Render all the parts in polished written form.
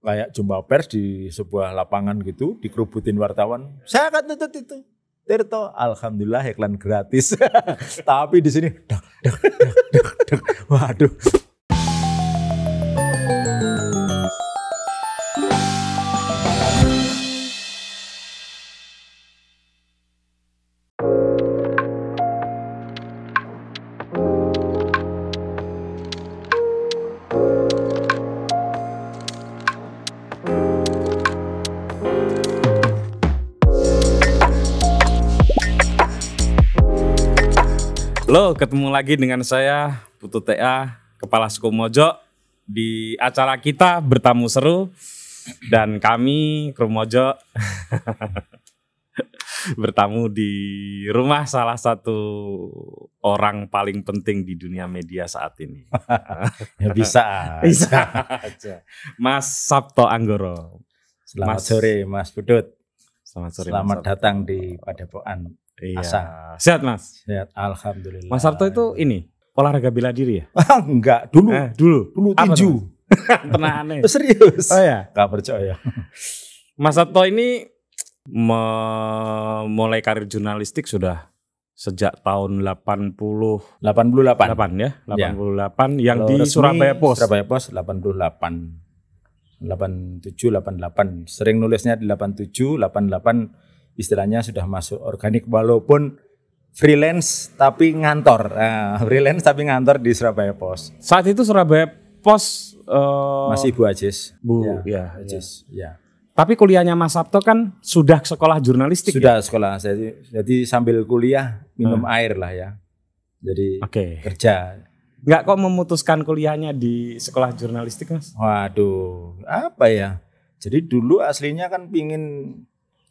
kayak jumpa pers di sebuah lapangan gitu, dikerubutin wartawan, saya akan tuntut itu Tirto. Alhamdulillah iklan gratis. Tapi di sini waduh. Halo, ketemu lagi dengan saya Putu TA, Kepala Suku Mojo, di acara kita bertamu seru dan kami Kromojo bertamu di rumah salah satu orang paling penting di dunia media saat ini. Ya bisa aja. Mas Sapto Anggoro. Selamat sore Mas Budut. Selamat sore. Selamat datang di Padepokan. Iya. Asa. Sehat Mas? Sehat, Alhamdulillah. Mas Sabto itu ini olahraga bela diri ya? Enggak, dulu tinju. Tenang aneh. Serius? Oh ya? Gak percaya. Mas Sabto ini memulai karir jurnalistik sudah sejak tahun 88 yang di Surabaya Post. Surabaya Post 88. 87, 88. Sering nulisnya di 87, 88. Istilahnya sudah masuk organik walaupun freelance tapi ngantor. Freelance tapi ngantor di Surabaya Post. Saat itu Surabaya Post masih Ibu Ajis. Bu Ajis. Tapi kuliahnya Mas Sabto kan sudah sekolah jurnalistik. Sudah ya? Sekolah. Jadi sambil kuliah minum air lah ya. Jadi kerja. Enggak kok memutuskan kuliahnya di sekolah jurnalistik Mas? Waduh, apa ya? Jadi dulu aslinya kan pingin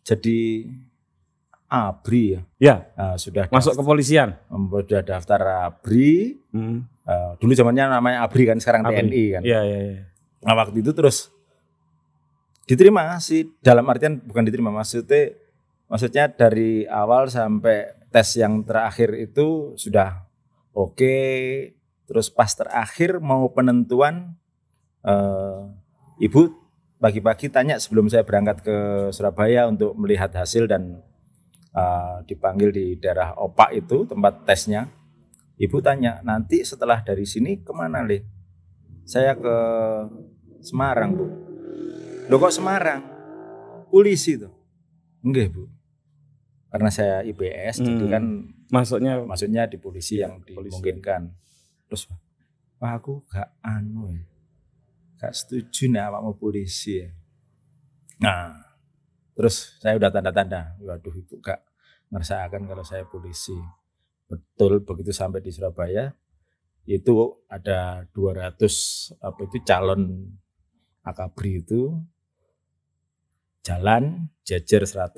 jadi ABRI ya. Ya. Sudah masuk kepolisian. Sudah daftar ABRI. Dulu zamannya namanya ABRI kan, sekarang ABRI. TNI kan. Iya, iya, iya. Nah, waktu itu terus diterima sih, dalam artian bukan diterima, maksudnya dari awal sampai tes yang terakhir itu sudah oke. Terus pas terakhir mau penentuan, Ibu pagi-pagi tanya sebelum saya berangkat ke Surabaya untuk melihat hasil dan dipanggil di daerah Opak itu tempat tesnya. Ibu tanya, nanti setelah dari sini kemana Le? Saya ke Semarang Bu. Loh kok Semarang? Polisi tuh. Enggak Bu. Karena saya IPS jadi kan maksudnya di polisi yang dimungkinkan. Terus Pak aku gak anu ya. Gak setuju nih sama polisi ya. Nah, terus saya udah tanda-tanda, waduh itu gak ngerasakan kalau saya polisi. Betul, begitu sampai di Surabaya, itu ada 200 apa itu calon akabri itu, jalan, jejer 100.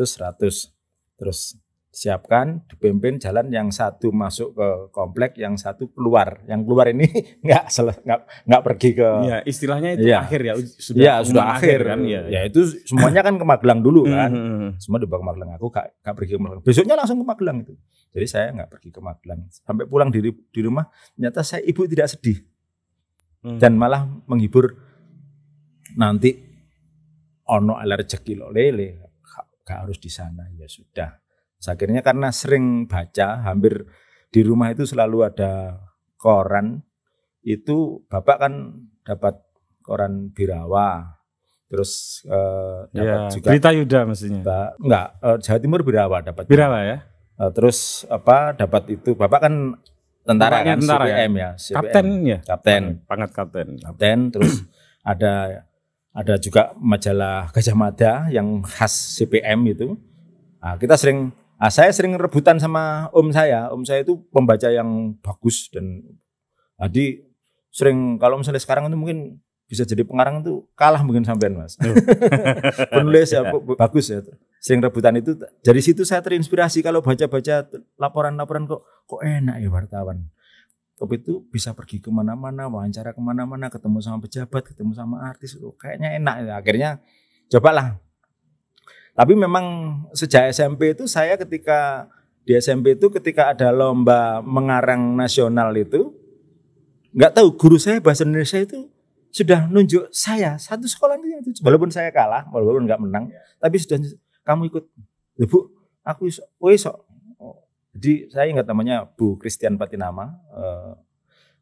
Terus siapkan, dipimpin jalan yang satu masuk ke komplek, yang satu keluar. Yang keluar ini nggak pergi ke. Ya, istilahnya itu ya. Akhir ya. Sudah akhir kan. Ya itu semuanya kan ke Magelang dulu kan. Semua dibawa ke Magelang, aku nggak pergi ke Magelang. Besoknya langsung ke Magelang itu. Jadi saya nggak pergi ke Magelang. Sampai pulang di rumah, ternyata saya ibu tidak sedih dan malah menghibur. Nanti ono rezeki lo lele, nggak harus di sana ya sudah. Akhirnya karena sering baca, hampir di rumah itu selalu ada koran. Itu bapak kan dapat koran Birawa, terus dapat juga Berita Yuda mestinya. Enggak, Jawa Timur Birawa dapat. Birawa ya. Terus apa dapat itu bapak kan tentara kan, CPM ya. Kapten ya. Pangkat kapten. Terus ada juga majalah Gajah Mada yang khas CPM itu. Nah, saya sering rebutan sama om saya. Om saya itu pembaca yang bagus dan tadi sering, kalau misalnya sekarang itu mungkin bisa jadi pengarang itu kalah mungkin sampean Mas. Penulis ya bagus ya. Sering rebutan itu, dari situ saya terinspirasi kalau baca-baca laporan-laporan kok enak ya wartawan. Kok itu bisa pergi kemana-mana, wawancara kemana-mana, ketemu sama pejabat, ketemu sama artis, kayaknya enak ya. Akhirnya cobalah. Tapi memang sejak SMP itu saya ketika ada lomba mengarang nasional itu, nggak tahu guru saya bahasa Indonesia itu sudah nunjuk saya satu sekolah itu, walaupun saya kalah, walaupun nggak menang, tapi sudah kamu ikut, Bu, aku esok. Jadi saya ingat namanya Bu Christian Patinama,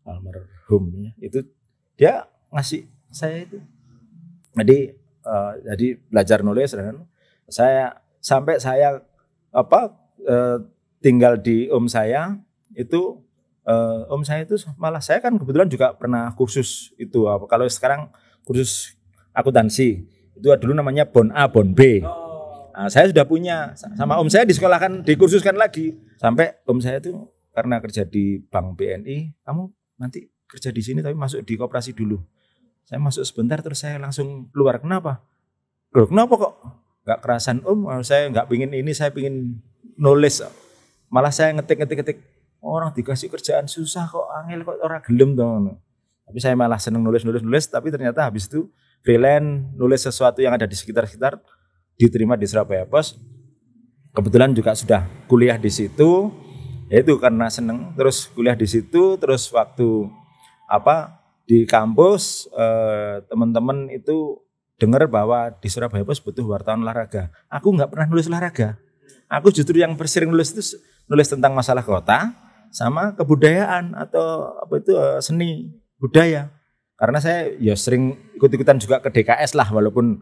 almarhum, itu dia ngasih saya itu. Jadi belajar nulis, dan saya sampai tinggal di om saya itu. Om saya itu malah, saya kan kebetulan juga pernah kursus itu, kalau sekarang kursus akuntansi itu dulu namanya Bon A, Bon B. Nah, saya sudah punya sama om saya, disekolahkan, dikursuskan lagi, sampai om saya itu karena kerja di Bank BNI, kamu nanti kerja di sini tapi masuk di koperasi dulu. Saya masuk sebentar terus saya langsung keluar. Kenapa? Loh, kenapa kok? Gak kerasan om, saya gak pingin ini, saya pingin nulis, malah saya ngetik. Orang dikasih kerjaan susah kok, angel kok, orang gelem dong. Tapi saya malah seneng nulis. Tapi ternyata habis itu freelance, nulis sesuatu yang ada di sekitar, diterima di Surabaya Post. Kebetulan juga sudah kuliah di situ. Yaitu karena seneng, terus kuliah di situ. Terus waktu di kampus, teman-teman itu dengar bahwa di Surabaya Post butuh wartawan olahraga. Aku nggak pernah nulis olahraga. Aku justru yang bersering nulis itu nulis tentang masalah kota sama kebudayaan atau seni budaya, karena saya ya sering ikut-ikutan juga ke DKS lah, walaupun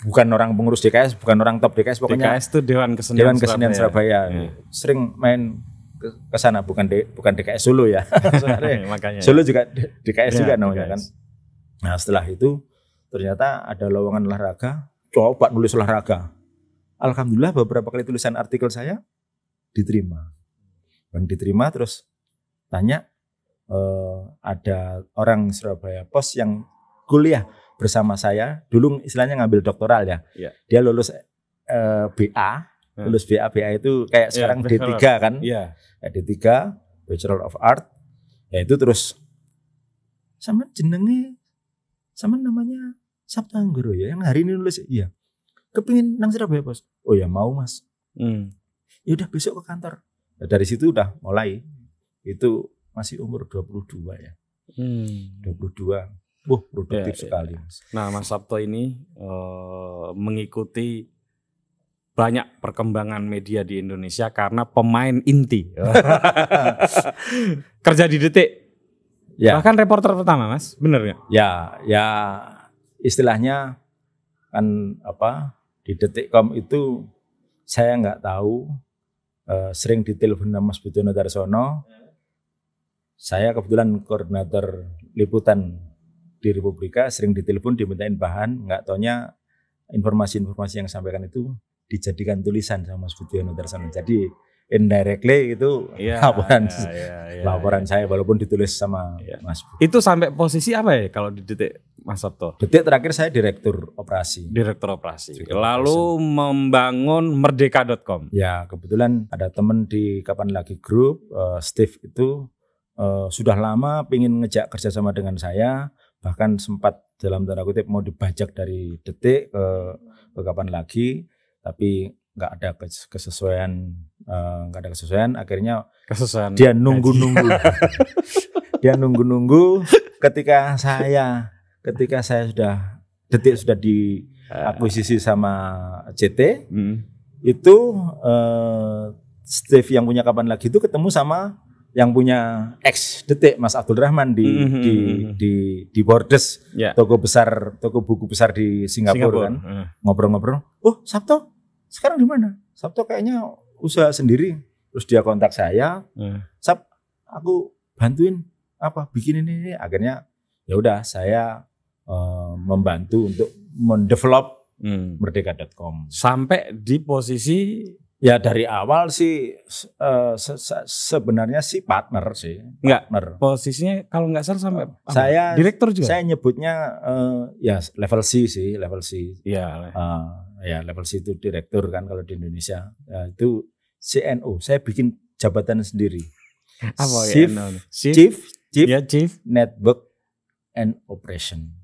bukan orang pengurus DKS, bukan orang top DKS, pokoknya DKS itu Dewan Kesenian Surabaya. Sering main ke sana, bukan DKS Solo ya. Makanya Solo juga DKS juga namanya DKS. Kan nah, setelah itu ternyata ada lowongan olahraga, coba nulis olahraga. Alhamdulillah beberapa kali tulisan artikel saya diterima. Dan diterima terus tanya, ada orang Surabaya Post yang kuliah bersama saya, dulu istilahnya ngambil doktoral ya. Yeah. Dia lulus BA, lulus BA itu kayak sekarang D3 kan. Yeah. D3, Bachelor of Art. Ya itu terus sama namanya Sapto Anggoro ya, yang hari ini nulis. Iya. Kepingin nang Surabaya Post. Oh ya mau Mas. Ya udah besok ke kantor. Nah, dari situ udah mulai. Itu masih umur 22 ya. 22. Produktif sekali. Mas. Nah, Mas Sabto ini mengikuti banyak perkembangan media di Indonesia karena pemain inti. Kerja di Detik. Ya. Bahkan reporter pertama, Mas. Bener ya? Ya istilahnya kan di detik.com itu saya nggak tahu, sering ditelepon sama Mas Budiono Darsono. Saya kebetulan koordinator liputan di Republika, sering ditelepon dimintain bahan, nggak taunya informasi-informasi yang sampaikan itu dijadikan tulisan sama Mas Budiono Darsono. Jadi indirectly itu laporan saya, walaupun ditulis sama Mas Budiono. Itu sampai posisi apa ya kalau di Detik, Mas Sabto? Detik terakhir saya direktur operasi. Lalu membangun Merdeka.com. Ya, kebetulan ada teman di Kapan Lagi Group, Steve itu sudah lama pengen ngejak kerjasama dengan saya, bahkan sempat dalam tanda kutip mau dibajak dari Detik ke Kapan Lagi, tapi nggak ada kesesuaian, akhirnya dia nunggu-nunggu ketika saya sudah Detik sudah diakuisisi sama CT, itu Steve yang punya Kapan Lagi itu ketemu sama yang punya ex Detik, Mas Abdul Rahman di Bordes, toko buku besar di Singapura. Kan ngobrol-ngobrol, Sabto sekarang di mana? Sabto kayaknya usaha sendiri. Terus dia kontak saya. Sab, aku bantuin bikin ini. Akhirnya ya udah saya membantu untuk mendevelop merdeka.com. Sampai di posisi ya dari awal sih sebenarnya sih partner sih. Enggak. Posisinya kalau nggak salah sampai saya direktur juga. Saya nyebutnya level C sih, level C. Iya. Ya level C itu direktur kan kalau di Indonesia, itu CNO. Saya bikin jabatan sendiri. Chief Network and Operation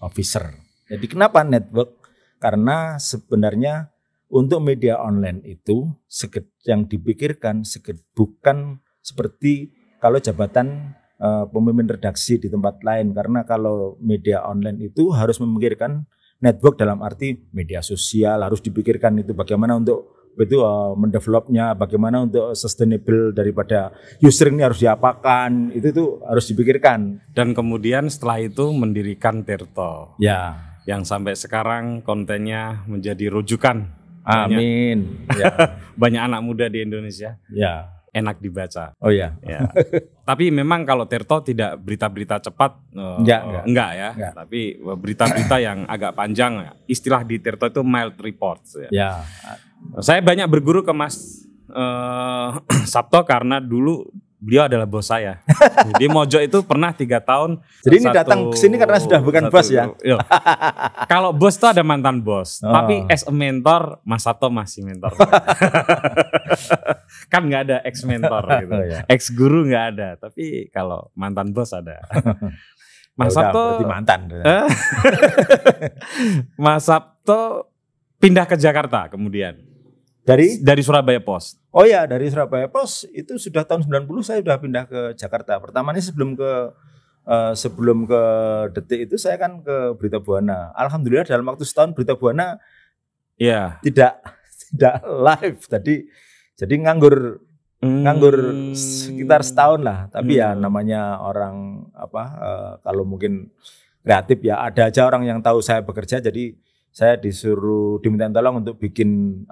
Officer. Jadi kenapa network? Karena sebenarnya untuk media online itu yang dipikirkan bukan seperti kalau jabatan pemimpin redaksi di tempat lain. Karena kalau media online itu harus memikirkan network dalam arti media sosial, harus dipikirkan itu bagaimana untuk itu mendevelopnya, bagaimana untuk sustainable daripada user ini harus diapakan, itu tuh harus dipikirkan. Dan kemudian setelah itu mendirikan Tirto. Ya. Yang sampai sekarang kontennya menjadi rujukan. Amin. Banyak, ya. Banyak anak muda di Indonesia. Ya. Enak dibaca. Oh iya. Ya. Tapi memang kalau Tirto tidak berita-berita cepat, enggak ya. Enggak. Tapi berita-berita yang agak panjang. Istilah di Tirto itu mild reports. Ya. Ya. Saya banyak berguru ke Mas Sapto karena dulu beliau adalah bos saya. Di Mojo itu pernah 3 tahun. Jadi ini datang ke sini karena sudah bukan bos ya. Kalau bos itu ada mantan bos. Oh. Tapi as a mentor, Mas Sapto masih mentor. Kan nggak ada ex mentor gitu, ex guru nggak ada, tapi kalau mantan bos ada. Mas Sabto mantan. Mas Sabto pindah ke Jakarta kemudian dari Surabaya Post. Oh ya, dari Surabaya Post itu sudah tahun 90 saya sudah pindah ke Jakarta. Pertamanya sebelum ke Detik itu saya kan ke Berita Buana. Alhamdulillah dalam waktu setahun Berita Buana ya tidak live tadi. Jadi nganggur sekitar setahun lah. Tapi ya namanya orang kalau mungkin kreatif ya ada aja orang yang tahu saya bekerja. Jadi saya diminta tolong untuk bikin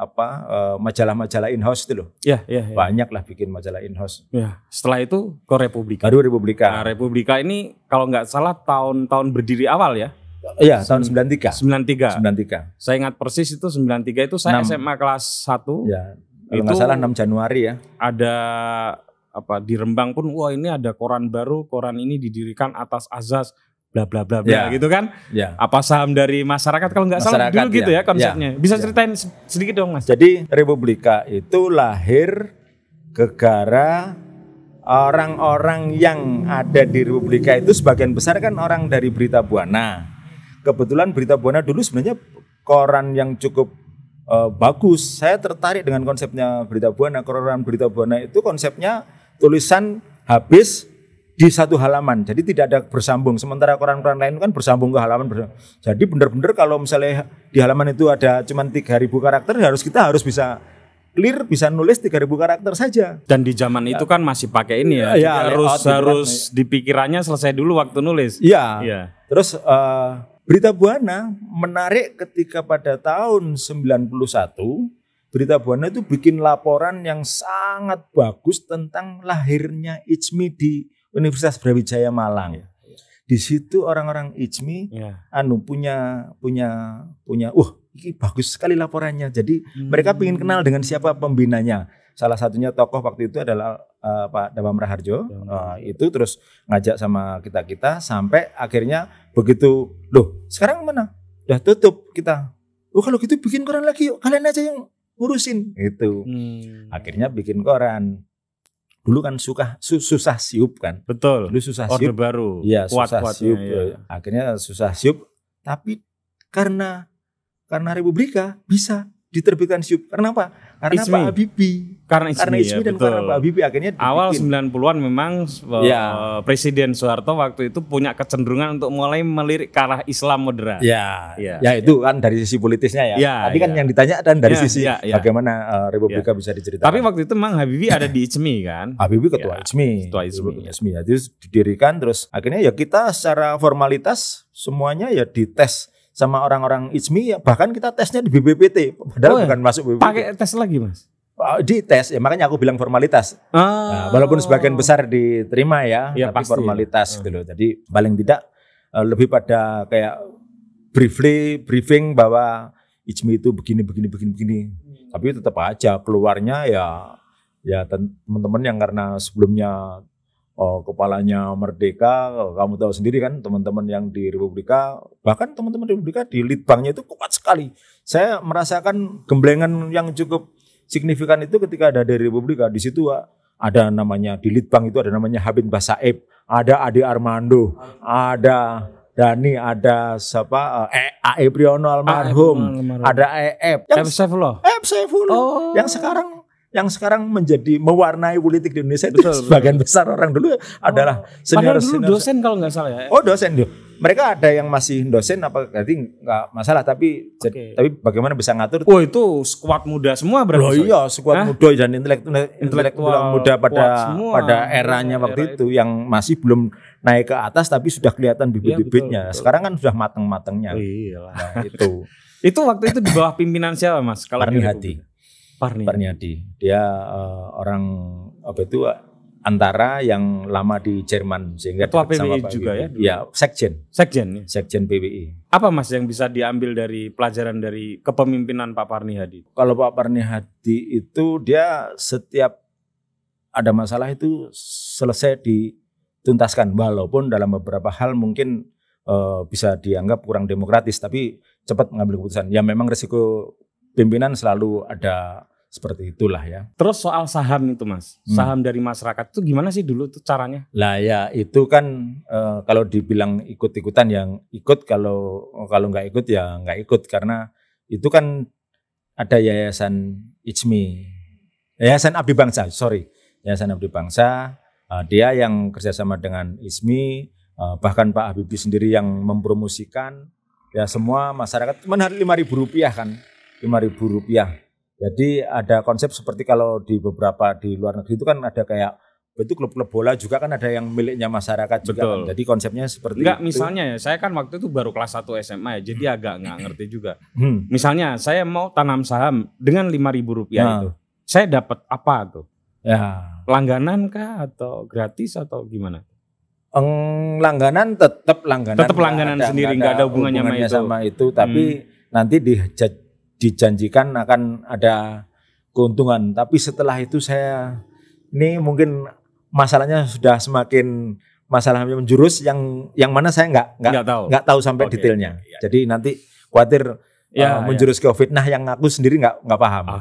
majalah-majalah in-house itu loh. Iya, iya. Ya. Banyak lah bikin majalah in-house. Ya. Setelah itu ke Republika. Baru Republika. Nah, Republika ini kalau nggak salah tahun berdiri awal ya. Iya, tahun 93. Saya ingat persis itu 93 itu saya 6. SMA kelas 1. Ya. Kalau nggak salah 6 Januari ya. Ada di Rembang pun wah ini ada koran baru, koran ini didirikan atas azas bla bla bla bla gitu kan. Ya. Apa saham dari masyarakat kalau nggak salah dulu gitu ya konsepnya. Ya. Bisa ceritain sedikit dong Mas. Jadi Republika itu lahir gegara orang-orang yang ada di Republika itu sebagian besar kan orang dari Berita Buana. Kebetulan Berita Buana dulu sebenarnya koran yang cukup bagus. Saya tertarik dengan konsepnya Berita Buana. Koran Berita Buana itu konsepnya tulisan habis di satu halaman. Jadi tidak ada bersambung. Sementara koran-koran lain kan bersambung ke halaman. Jadi benar-benar kalau misalnya di halaman itu ada cuma 3.000 karakter, kita harus bisa clear, bisa nulis 3.000 karakter saja. Dan di zaman itu kan masih pakai ini ya. Ya harus di pikirannya selesai dulu waktu nulis. Iya. Ya. Terus Berita Buana menarik ketika pada tahun 91 Berita Buana itu bikin laporan yang sangat bagus tentang lahirnya ICMI di Universitas Brawijaya Malang. Ya, ya. Di situ orang-orang ICMI punya ini bagus sekali laporannya. Jadi mereka ingin kenal dengan siapa pembinanya. Salah satunya tokoh waktu itu adalah Pak Damam Raharjo. Itu terus ngajak sama kita sampai akhirnya begitu. Loh, sekarang mana? Udah tutup kita. Oh, kalau gitu bikin koran lagi yuk. Kalian aja yang ngurusin. Itu. Akhirnya bikin koran. Dulu kan susah siup kan. Betul. Dulu susah order siup. Baru. Iya, susah siup. Ya. Akhirnya susah siup. Tapi karena Republika bisa diterbitkan siup. Karena apa? Karena ICMI. Pak Habibie. Karena ICMI dan betul. Karena Pak Habibie akhirnya dibikin. Awal 90-an memang Presiden Soeharto waktu itu punya kecenderungan untuk mulai melirik ke arah Islam moderat. Ya, ya, ya itu kan dari sisi politisnya ya. Tadi kan yang ditanya dan dari sisi bagaimana Republika bisa diceritakan. Tapi waktu itu memang Habibie ada di ICMI kan. Habibie ketua ICMI. Ketua ICMI. Jadi didirikan terus akhirnya ya kita secara formalitas semuanya ya dites sama orang-orang ICMI, bahkan kita tesnya di BPPT, padahal bukan masuk BPPT. Pakai tes lagi Mas? Di tes, ya makanya aku bilang formalitas. Nah, walaupun sebagian besar diterima ya tapi pasti formalitas gitu loh. Jadi paling tidak lebih pada kayak briefing bahwa ICMI itu begini. Tapi tetap aja keluarnya ya teman-teman yang karena sebelumnya kepalanya Merdeka, kamu tahu sendiri kan teman-teman yang di Republika, bahkan teman-teman di Republika di litbangnya itu kuat sekali. Saya merasakan gemblengan yang cukup signifikan itu ketika ada dari Republika. Di situ ada namanya di litbang itu ada namanya Habib Basaib, ada Ade Armando, ada Dani, ada siapa A.E. Priyono almarhum, ada E.F. Saifullah yang sekarang yang sekarang menjadi mewarnai politik di Indonesia itu sebagian besar orang dulu adalah senior. Padahal dulu senior, dosen kalau nggak salah ya. Oh dosen dulu. Mereka ada yang masih dosen apa berarti nggak masalah tapi okay. Tapi bagaimana bisa ngatur? Oh itu skuad muda semua berarti. Oh iya skuad muda dan intelektual muda pada eranya waktu itu yang masih belum naik ke atas tapi sudah kelihatan bibit-bibitnya. Iya, sekarang kan sudah mateng-matengnya. Oh, iya nah, itu. Itu waktu itu di bawah pimpinan siapa Mas? Kalau Parni Hadi. Parni Hadi. Dia orang apa itu antara yang lama di Jerman sehingga ketua PBI juga ya. Iya, sekjen PBI. Apa Mas yang bisa diambil dari pelajaran dari kepemimpinan Pak Parni Hadi? Kalau Pak Parni Hadi itu dia setiap ada masalah itu selesai dituntaskan walaupun dalam beberapa hal mungkin bisa dianggap kurang demokratis tapi cepat mengambil keputusan. Ya memang resiko pimpinan selalu ada seperti itulah ya. Terus soal saham itu Mas, saham dari masyarakat itu gimana sih dulu tuh caranya? Lah ya itu kan kalau dibilang ikut-ikutan yang ikut kalau nggak ikut ya nggak ikut karena itu kan ada yayasan ICMI, yayasan Abdi Bangsa, yayasan Abdi Bangsa dia yang kerjasama dengan ICMI bahkan Pak Habibie sendiri yang mempromosikan ya semua masyarakat cuma hari Rp5.000 kan. Rp5.000. Jadi ada konsep seperti kalau di beberapa di luar negeri itu kan ada kayak itu klub-klub bola juga kan ada yang miliknya masyarakat juga. Betul. Kan. Jadi konsepnya seperti itu. Misalnya ya saya kan waktu itu baru kelas 1 SMA ya jadi agak nggak ngerti juga. Misalnya saya mau tanam saham dengan Rp5.000 itu. Saya dapat apa tuh? Ya. Langganan kah atau gratis atau gimana? Langganan tetap langganan ada, sendiri nggak ada hubungannya sama itu tapi nanti dijanjikan akan ada keuntungan, tapi setelah itu saya ini mungkin masalahnya sudah semakin masalahnya menjurus yang mana saya nggak tahu sampai detailnya. Iya. Jadi nanti khawatir menjurus ke fitnah yang aku sendiri nggak paham.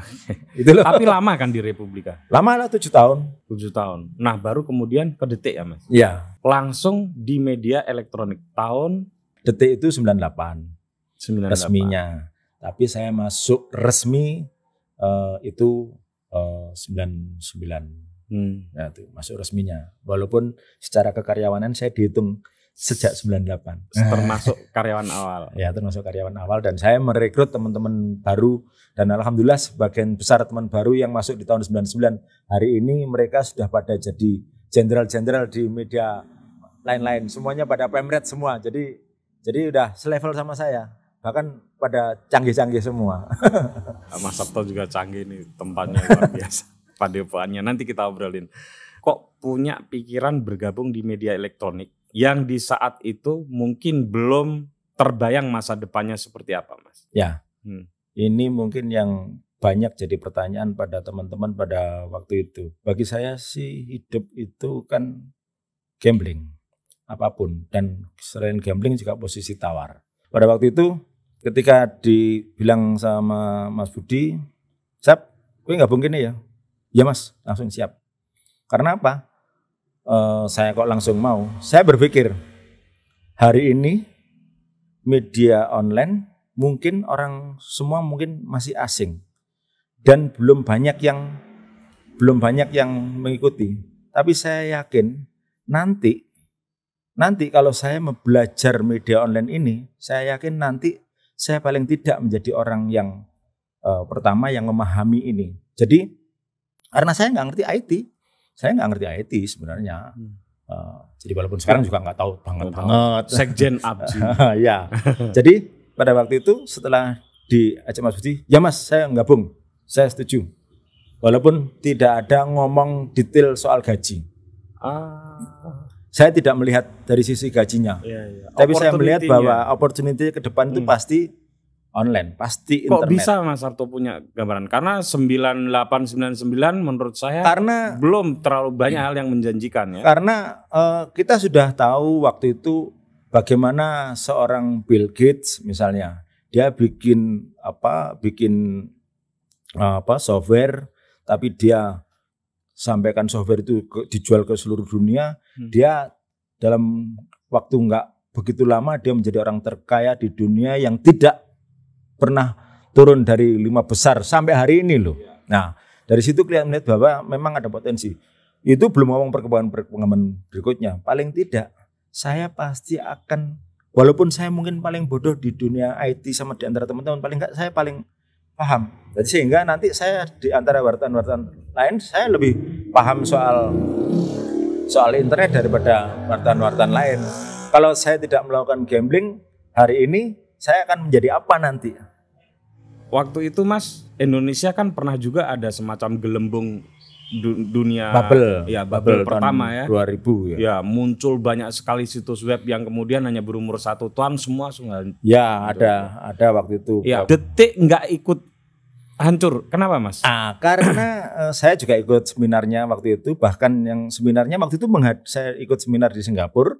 Itu loh. Tapi lama kan di Republika? Lama lah 7 tahun. 7 tahun. Nah baru kemudian ke Detik ya Mas? Iya. Langsung di media elektronik tahun Detik itu 98 resminya. Tapi saya masuk resmi itu 99 ya, itu masuk resminya. Walaupun secara kekaryawanan saya dihitung sejak 98. Termasuk karyawan awal. Ya termasuk karyawan awal dan saya merekrut teman-teman baru. Dan alhamdulillah sebagian besar teman baru yang masuk di tahun 99. Hari ini mereka sudah pada jadi jenderal-jenderal di media lain-lain. Semuanya pada pemret semua. Jadi udah selevel sama saya. Bahkan pada canggih-canggih semua. Mas Sabto juga canggih nih tempatnya luar biasa. Padepokannya nanti kita obrolin. Kok punya pikiran bergabung di media elektronik yang di saat itu mungkin belum terbayang masa depannya seperti apa Mas? Ya, ini mungkin yang banyak jadi pertanyaan pada teman-teman pada waktu itu. Bagi saya sih hidup itu kan gambling apapun dan selain gambling juga posisi tawar. Pada waktu itu ketika dibilang sama Mas Budi, "Sap, gue gabung gini ya." "Ya Mas," langsung siap. Karena apa? Saya kok langsung mau. Saya berpikir, hari ini media online mungkin orang semua mungkin masih asing. Dan belum banyak yang mengikuti. Tapi saya yakin nanti kalau saya belajar media online ini, saya yakin nanti saya paling tidak menjadi orang yang pertama yang memahami ini. Jadi karena saya nggak ngerti IT, sebenarnya. Jadi walaupun sekarang juga nggak tahu banget. Sekjen Abdi. Ya. Jadi pada waktu itu setelah diajak Mas Budi, "Ya Mas, saya gabung, saya setuju." Walaupun tidak ada ngomong detail soal gaji. Saya tidak melihat dari sisi gajinya. Iya. Tapi saya melihat bahwa opportunity ke depan itu pasti online, pasti internet. Kok bisa Mas Sarto punya gambaran? Karena 9899 menurut saya karena belum terlalu banyak hal yang menjanjikan ya. Karena kita sudah tahu waktu itu bagaimana seorang Bill Gates misalnya, dia bikin software tapi dia sampaikan software itu dijual ke seluruh dunia. Dia dalam waktu nggak begitu lama dia menjadi orang terkaya di dunia yang tidak pernah turun dari 5 besar sampai hari ini loh. Nah Dari situ kalian melihat bahwa memang ada potensi. Itu belum ngomong perkembangan berikutnya. Paling tidak saya pasti akan, walaupun saya mungkin paling bodoh di dunia IT sama di antara teman-teman, paling enggak saya paling paham. Jadi sehingga nanti saya di antara wartawan-wartawan lain, saya lebih paham soal internet daripada wartawan-wartawan lain. Kalau saya tidak melakukan gambling hari ini, saya akan menjadi apa nanti? Waktu itu Mas, Indonesia kan pernah juga ada semacam gelembung dunia bubble, ya bubble pertama ya 2000 ya. Ya, muncul banyak sekali situs web yang kemudian hanya berumur 1 tahun semua. Ya, ada waktu itu. Ya, Detik nggak ikut hancur. Kenapa Mas? Ah, karena saya juga ikut seminarnya waktu itu, bahkan yang seminarnya waktu itu saya ikut seminar di Singapura.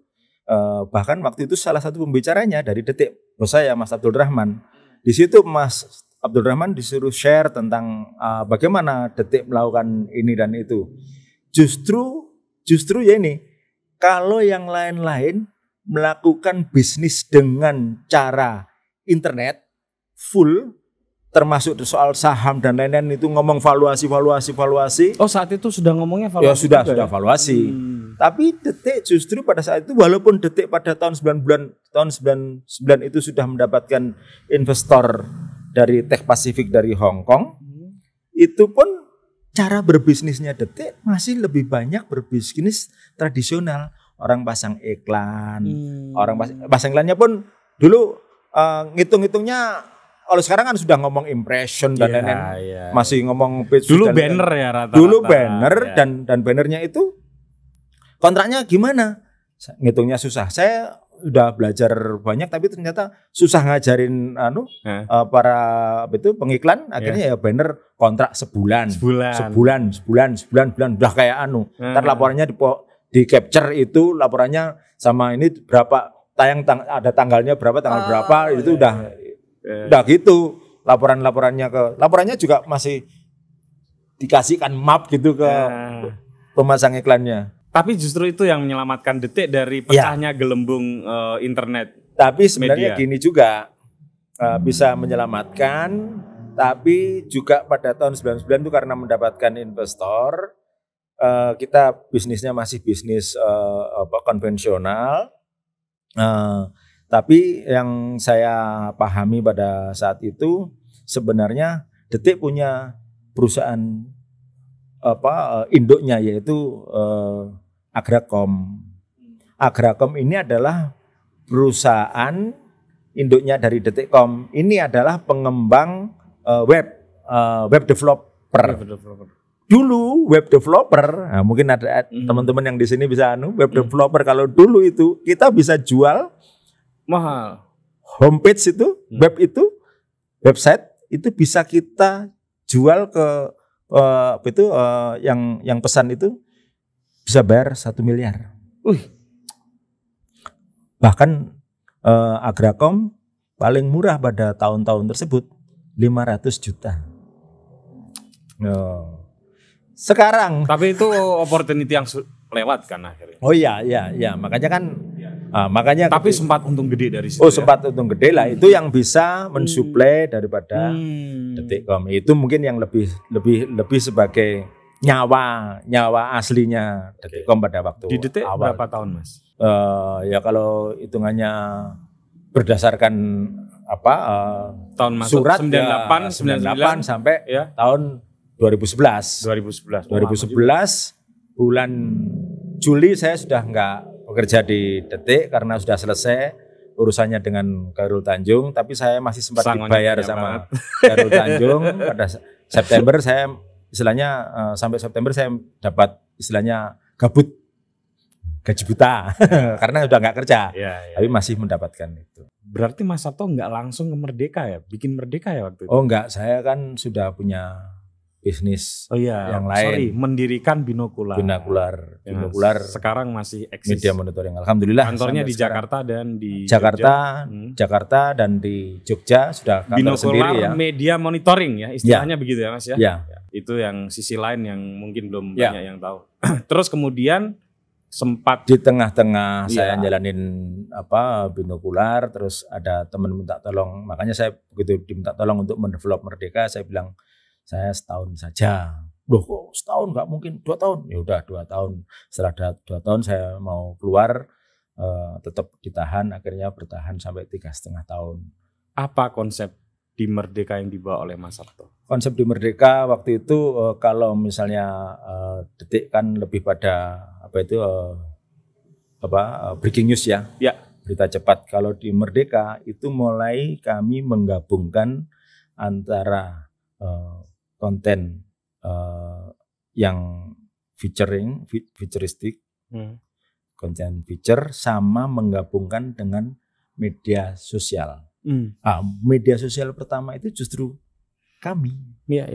Bahkan waktu itu salah satu pembicaranya dari Detik, bos saya Mas Abdul Rahman. Di situ Mas Abdul Rahman disuruh share tentang bagaimana Detik melakukan ini dan itu. Justru ya ini, kalau yang lain-lain melakukan bisnis dengan cara internet full, termasuk soal saham dan lain-lain itu ngomong valuasi. Oh, saat itu sudah ngomongnya valuasi. Ya sudah valuasi. Tapi Detik justru pada saat itu, walaupun Detik pada tahun 99 itu sudah mendapatkan investor dari Tech Pacific dari Hong Kong, itu pun cara berbisnisnya Detik masih lebih banyak berbisnis tradisional, orang pasang iklan, orang pasang iklannya pun dulu ngitung-ngitungnya. Kalau sekarang kan sudah ngomong impression dan lain-lain, masih ngomong page. Dulu banner ya rata-rata. Dulu banner ya. dan bannernya itu kontraknya gimana? Ngitungnya susah. Saya udah belajar banyak tapi ternyata susah ngajarin para itu pengiklan, akhirnya ya banner kontrak sebulan udah kayak Ntar laporannya di capture itu laporannya sama ini berapa ada tanggalnya berapa berapa itu udah gitu laporannya laporannya juga masih dikasihkan map gitu ke pemasang iklannya. Tapi justru itu yang menyelamatkan Detik dari pecahnya gelembung internet. Tapi sebenarnya media. Gini juga bisa menyelamatkan, tapi juga pada tahun 99 itu karena mendapatkan investor, kita bisnisnya masih bisnis konvensional. Tapi yang saya pahami pada saat itu sebenarnya Detik punya perusahaan induknya yaitu Agracom. Agracom ini adalah perusahaan induknya dari Detikcom. Ini adalah pengembang web developer. Dulu web developer, mungkin ada teman-teman yang di sini bisa web developer. Kalau dulu itu kita bisa jual mahal. Homepage itu, web itu, website itu bisa kita jual ke yang pesan itu bisa bayar 1 miliar. Bahkan Agracom paling murah pada tahun-tahun tersebut 500 juta. Sekarang. Tapi itu opportunity yang lewat kan akhirnya. Oh iya makanya kan. Makanya. Tapi sempat untung gede dari situ. Oh sempat untung gede lah. Itu yang bisa mensuplai daripada Detikcom. Itu mungkin yang lebih sebagai nyawa aslinya Detikcom pada waktu awal. Di Detik awal. Berapa tahun Mas? Ya kalau hitungannya berdasarkan tahun masuk surat 98 sampai tahun 2011. 2011 bulan Juli saya sudah nggak bekerja di Detik karena sudah selesai urusannya dengan Khairul Tanjung, tapi saya masih sempat dibayar sama Khairul Tanjung. Pada September saya sampai September saya dapat gabut, gaji buta karena sudah nggak kerja, tapi masih mendapatkan itu. Berarti Mas Sabto nggak langsung ke Merdeka ya, bikin Merdeka ya waktu itu? Oh nggak, saya kan sudah punya bisnis yang lain. Sorry, mendirikan Binokular. Sekarang masih eksis. Media monitoring. Alhamdulillah. Kantornya di Jakarta dan di Jakarta dan di Jogja sudah kantor sendiri ya. Binokular media monitoring ya, istilahnya begitu ya Mas ya. Itu yang sisi lain yang mungkin belum banyak yang tahu. Terus kemudian sempat di tengah-tengah saya jalanin Binokular, terus ada teman minta tolong, makanya saya begitu diminta tolong untuk mendevelop Merdeka, saya bilang saya setahun saja Loh kok setahun, nggak mungkin 2 tahun. Ya udah 2 tahun. Setelah 2 tahun saya mau keluar, tetap ditahan. Akhirnya bertahan sampai 3,5 tahun. Apa konsep di Merdeka yang dibawa oleh Mas Sabto? Konsep di Merdeka waktu itu kalau misalnya Detik kan lebih pada breaking news ya. Ya. Berita cepat. Kalau di Merdeka itu mulai kami menggabungkan antara konten yang futuristik, konten feature, sama menggabungkan dengan media sosial. Media sosial pertama itu justru kami,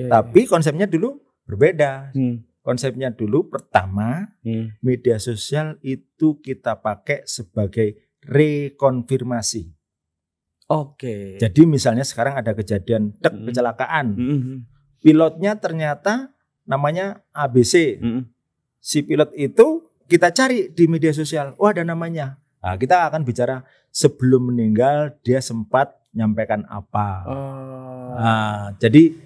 tapi konsepnya dulu berbeda. Konsepnya dulu pertama, media sosial itu kita pakai sebagai rekonfirmasi. Oke. Jadi misalnya sekarang ada kejadian kecelakaan. Pilotnya ternyata namanya ABC. Si pilot itu kita cari di media sosial. Oh, ada namanya. Nah, kita akan bicara sebelum meninggal dia sempat nyampaikan apa. Nah, jadi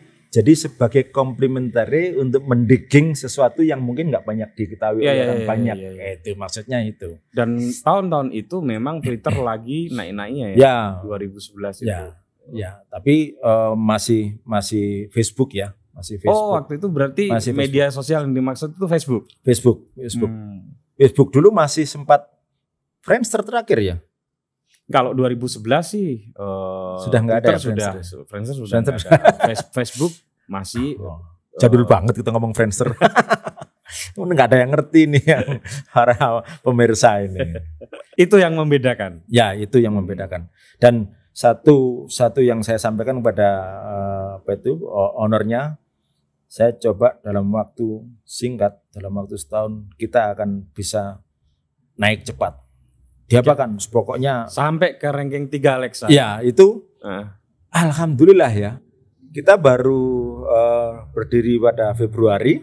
sebagai komplementari untuk mendigging sesuatu yang mungkin nggak banyak diketahui oleh orang banyak. Itu maksudnya itu. Dan tahun-tahun itu memang Twitter lagi naik-naiknya ya. 2011 itu. Ya, tapi masih Facebook ya, masih Facebook. Oh, waktu itu berarti masih media sosial yang dimaksud itu Facebook. Facebook. Facebook dulu masih sempat Friendster terakhir ya. Kalau 2011 sih sudah nggak ada ya, Friendster sudah nggak ada. Facebook masih jadul banget kita ngomong Friendster. Nggak ada yang ngerti nih para pemirsa ini. Itu yang membedakan. Ya, itu yang membedakan. Dan satu yang saya sampaikan kepada ownernya, saya coba dalam waktu singkat, dalam waktu setahun kita akan bisa naik cepat. Diapakan? Pokoknya sampai ke ranking 3 Alexa. Ya, itu alhamdulillah ya. Kita baru berdiri pada Februari.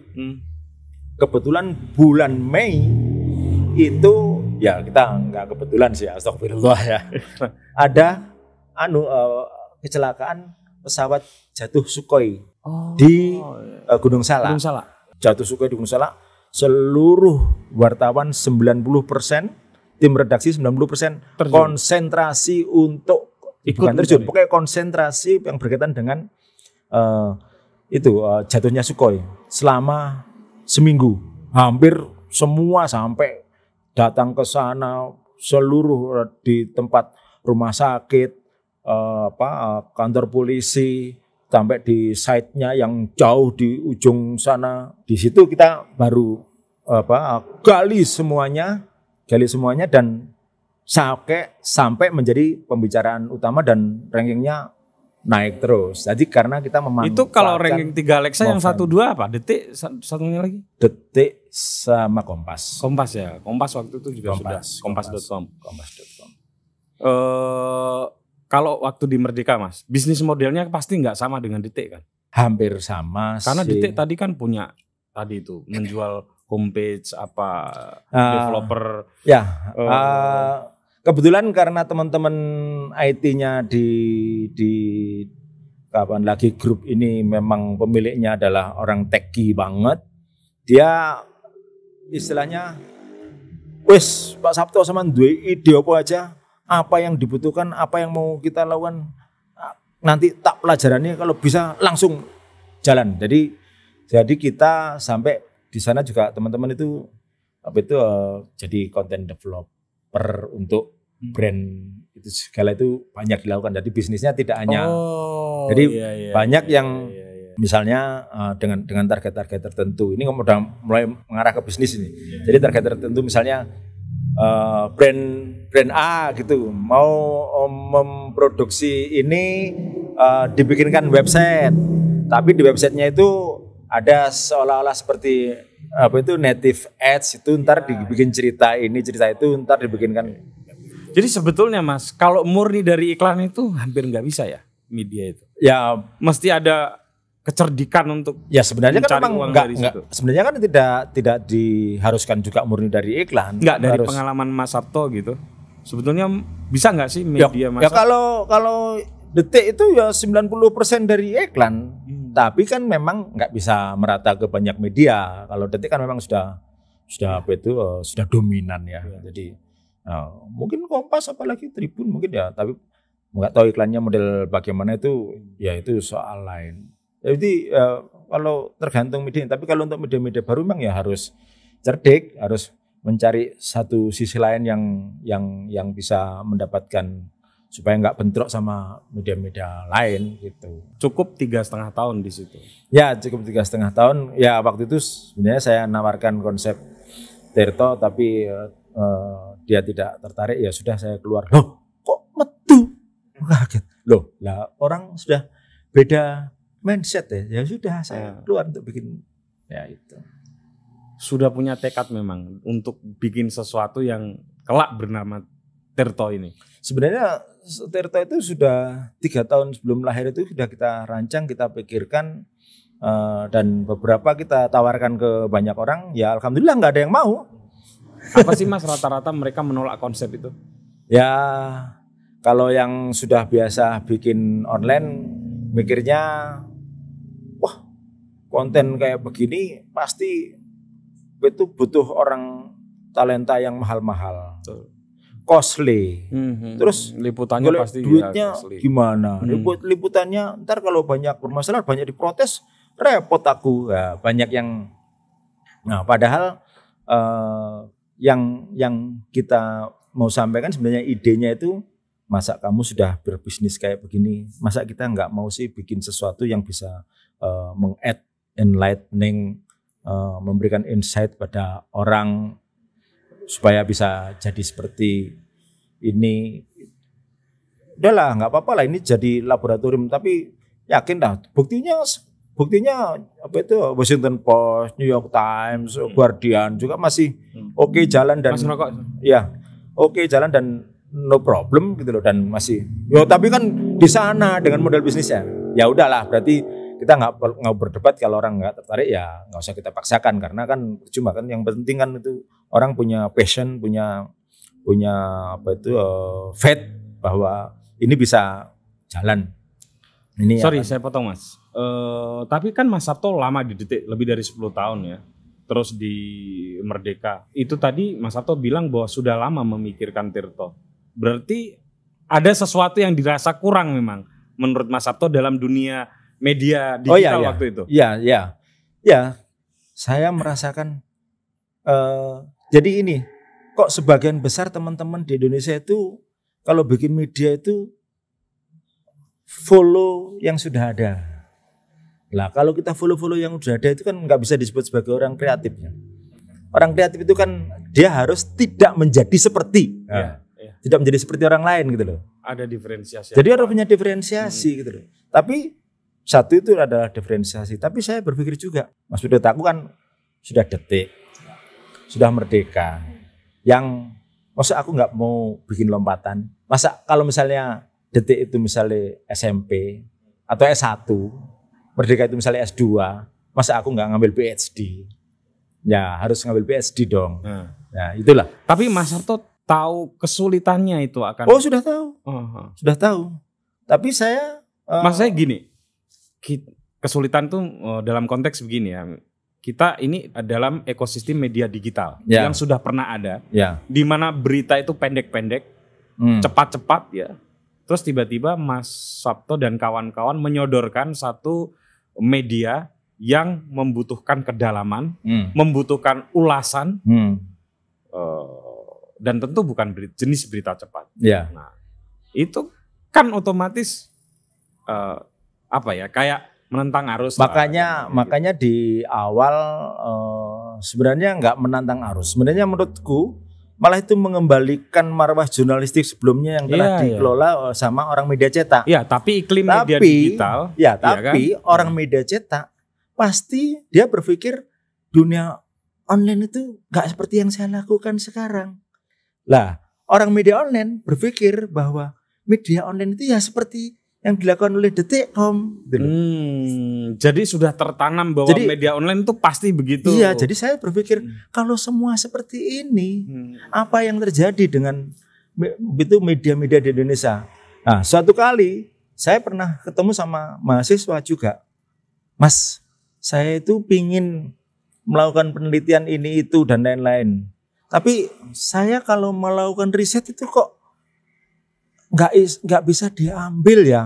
Kebetulan bulan Mei itu ya kita nggak kebetulan sih, astagfirullah ya. Ada kecelakaan pesawat jatuh Sukhoi di Gunung Salak. Jatuh Sukhoi di Gunung Salak. Seluruh wartawan 90%, tim redaksi 90% terjun. Konsentrasi untuk pokoknya konsentrasi yang berkaitan dengan jatuhnya Sukhoi selama seminggu. Hampir semua sampai datang ke sana, seluruh di tempat rumah sakit, kantor polisi, sampai di site-nya yang jauh di ujung sana. Di situ kita baru gali semuanya dan sampai menjadi pembicaraan utama dan rankingnya naik terus. Jadi karena kita memanfaatkan. Itu kalau ranking 3 Alexa yang 1-2 apa? Detik satunya lagi? Detik sama Kompas. Kompas ya. Kompas waktu itu juga sudah. Kompas.com. Kompas.com. Kalau waktu di Merdeka, Mas, bisnis modelnya pasti nggak sama dengan Detik kan? Hampir sama sih. Karena Detik tadi kan punya menjual homepage developer. Ya. Kebetulan karena teman-teman IT-nya di kapan lagi grup ini memang pemiliknya adalah orang techie banget. Dia istilahnya, wes Pak Sabto sama duwe ide apa aja, apa yang dibutuhkan, apa yang mau kita lakukan, nanti tak pelajarannya kalau bisa langsung jalan. Jadi kita sampai di sana juga teman-teman itu jadi content developer untuk brand itu segala itu banyak dilakukan. Jadi bisnisnya tidak hanya misalnya dengan target-target tertentu. Ini udah mulai mengarah ke bisnis ini. Jadi target tertentu misalnya brand A gitu mau memproduksi ini, dibikinkan website. Tapi di websitenya itu ada seolah-olah seperti native ads itu ntar dibikin cerita ini cerita itu ntar dibikinkan. Jadi sebetulnya Mas, kalau murni dari iklan itu hampir nggak bisa ya media itu. Ya mesti ada kecerdikan untuk. Ya sebenarnya kan memang nggak. Sebenarnya kan tidak diharuskan juga murni dari iklan. Nggak dari pengalaman Mas Sabto gitu. Sebetulnya bisa nggak sih media Mas? Ya kalau Detik itu ya 90% dari iklan. Tapi kan memang nggak bisa merata ke banyak media. Kalau Detik kan memang sudah apa itu sudah dominan ya. Jadi mungkin Kompas apalagi Tribun mungkin ya. Tapi nggak tahu iklannya model bagaimana itu. Ya itu soal lain. Jadi kalau tergantung media. Tapi kalau untuk media-media baru memang ya harus cerdik, harus mencari satu sisi lain yang bisa mendapatkan supaya nggak bentrok sama media-media lain gitu. Cukup 3,5 tahun di situ. Ya cukup 3,5 tahun. Ya waktu itu sebenarnya saya nawarkan konsep Tirto tapi dia tidak tertarik. Ya sudah saya keluar. Loh kok metu? Kaget. Loh lah orang sudah beda mindset ya. Ya sudah saya keluar untuk bikin ya itu. Sudah punya tekad memang untuk bikin sesuatu yang kelak bernama Tirto ini. Sebenarnya Tirto itu sudah 3 tahun sebelum lahir itu sudah kita rancang, kita pikirkan dan beberapa kita tawarkan ke banyak orang. Ya alhamdulillah nggak ada yang mau. Apa sih Mas rata-rata mereka menolak konsep itu? Ya kalau yang sudah biasa bikin online mikirnya wah konten kayak begini pasti itu butuh orang talenta yang mahal-mahal. Costly. Terus liputannya pasti duitnya ya, gimana? Liputannya ntar kalau banyak bermasalah, banyak diprotes, repot aku. Nah, banyak yang nah padahal yang kita mau sampaikan sebenarnya idenya itu masa kamu sudah berbisnis kayak begini, masa kita nggak mau sih bikin sesuatu yang bisa meng-add enlightening, memberikan insight pada orang supaya bisa jadi seperti ini. Udahlah nggak apa-apa lah ini jadi laboratorium, tapi yakin dah buktinya apa itu Washington Post, New York Times, Guardian juga masih oke jalan dan ya oke jalan dan no problem gitu loh dan masih yo tapi kan di sana dengan model bisnisnya ya udahlah berarti kita nggak berdebat kalau orang nggak tertarik ya nggak usah kita paksakan karena kan cuma kan yang penting kan itu orang punya passion punya apa itu faith bahwa ini bisa jalan ini. Sorry saya potong Mas, tapi kan Mas Sabto lama di Detik lebih dari 10 tahun ya. Terus di Merdeka itu tadi Mas Sabto bilang bahwa sudah lama memikirkan Tirto. Berarti ada sesuatu yang dirasa kurang memang menurut Mas Sabto dalam dunia media digital waktu itu. Iya. Saya merasakan jadi ini kok sebagian besar teman-teman di Indonesia itu kalau bikin media itu follow yang sudah ada. Lah kalau kita follow yang sudah ada itu kan nggak bisa disebut sebagai orang kreatif. Orang kreatif itu kan dia harus tidak menjadi seperti. Ya. Tidak menjadi seperti orang lain gitu loh. Ada diferensiasi. Jadi harus punya diferensiasi gitu loh. Tapi satu itu adalah diferensiasi. Tapi saya berpikir juga, Mas Budiono Darsono kan sudah Detik, sudah Merdeka. Yang masa aku nggak mau bikin lompatan. Masa kalau misalnya Detik itu misalnya SMP atau S1, Merdeka itu misalnya S2, masa aku nggak ngambil PhD? Ya harus ngambil PhD dong. Nah itulah. Tapi Mas Sabto tahu kesulitannya itu akan. Oh sudah tahu, sudah tahu. Tapi saya, maksud saya gini, kesulitan tuh dalam konteks begini ya. Kita ini dalam ekosistem media digital yang sudah pernah ada, di mana berita itu pendek-pendek, cepat-cepat ya. Terus tiba-tiba Mas Sabto dan kawan-kawan menyodorkan satu media yang membutuhkan kedalaman, membutuhkan ulasan. Dan tentu bukan jenis berita cepat. Nah, itu kan otomatis apa ya? Kayak menentang arus. Makanya di awal sebenarnya nggak menantang arus. Sebenarnya menurutku malah itu mengembalikan marwah jurnalistik sebelumnya yang telah dikelola sama orang media cetak. Ya, tapi iklim media digital. Ya, tapi orang media cetak pasti dia berpikir dunia online itu nggak seperti yang saya lakukan sekarang. Lah, orang media online berpikir bahwa media online itu ya seperti yang dilakukan oleh Detik.com. Jadi sudah tertanam bahwa media online itu pasti begitu. Iya, jadi saya berpikir kalau semua seperti ini, apa yang terjadi dengan itu media-media di Indonesia? Nah, suatu kali saya pernah ketemu sama mahasiswa juga Mas, saya itu pingin melakukan penelitian ini itu dan lain-lain. Tapi saya kalau melakukan riset itu kok nggak bisa diambil ya.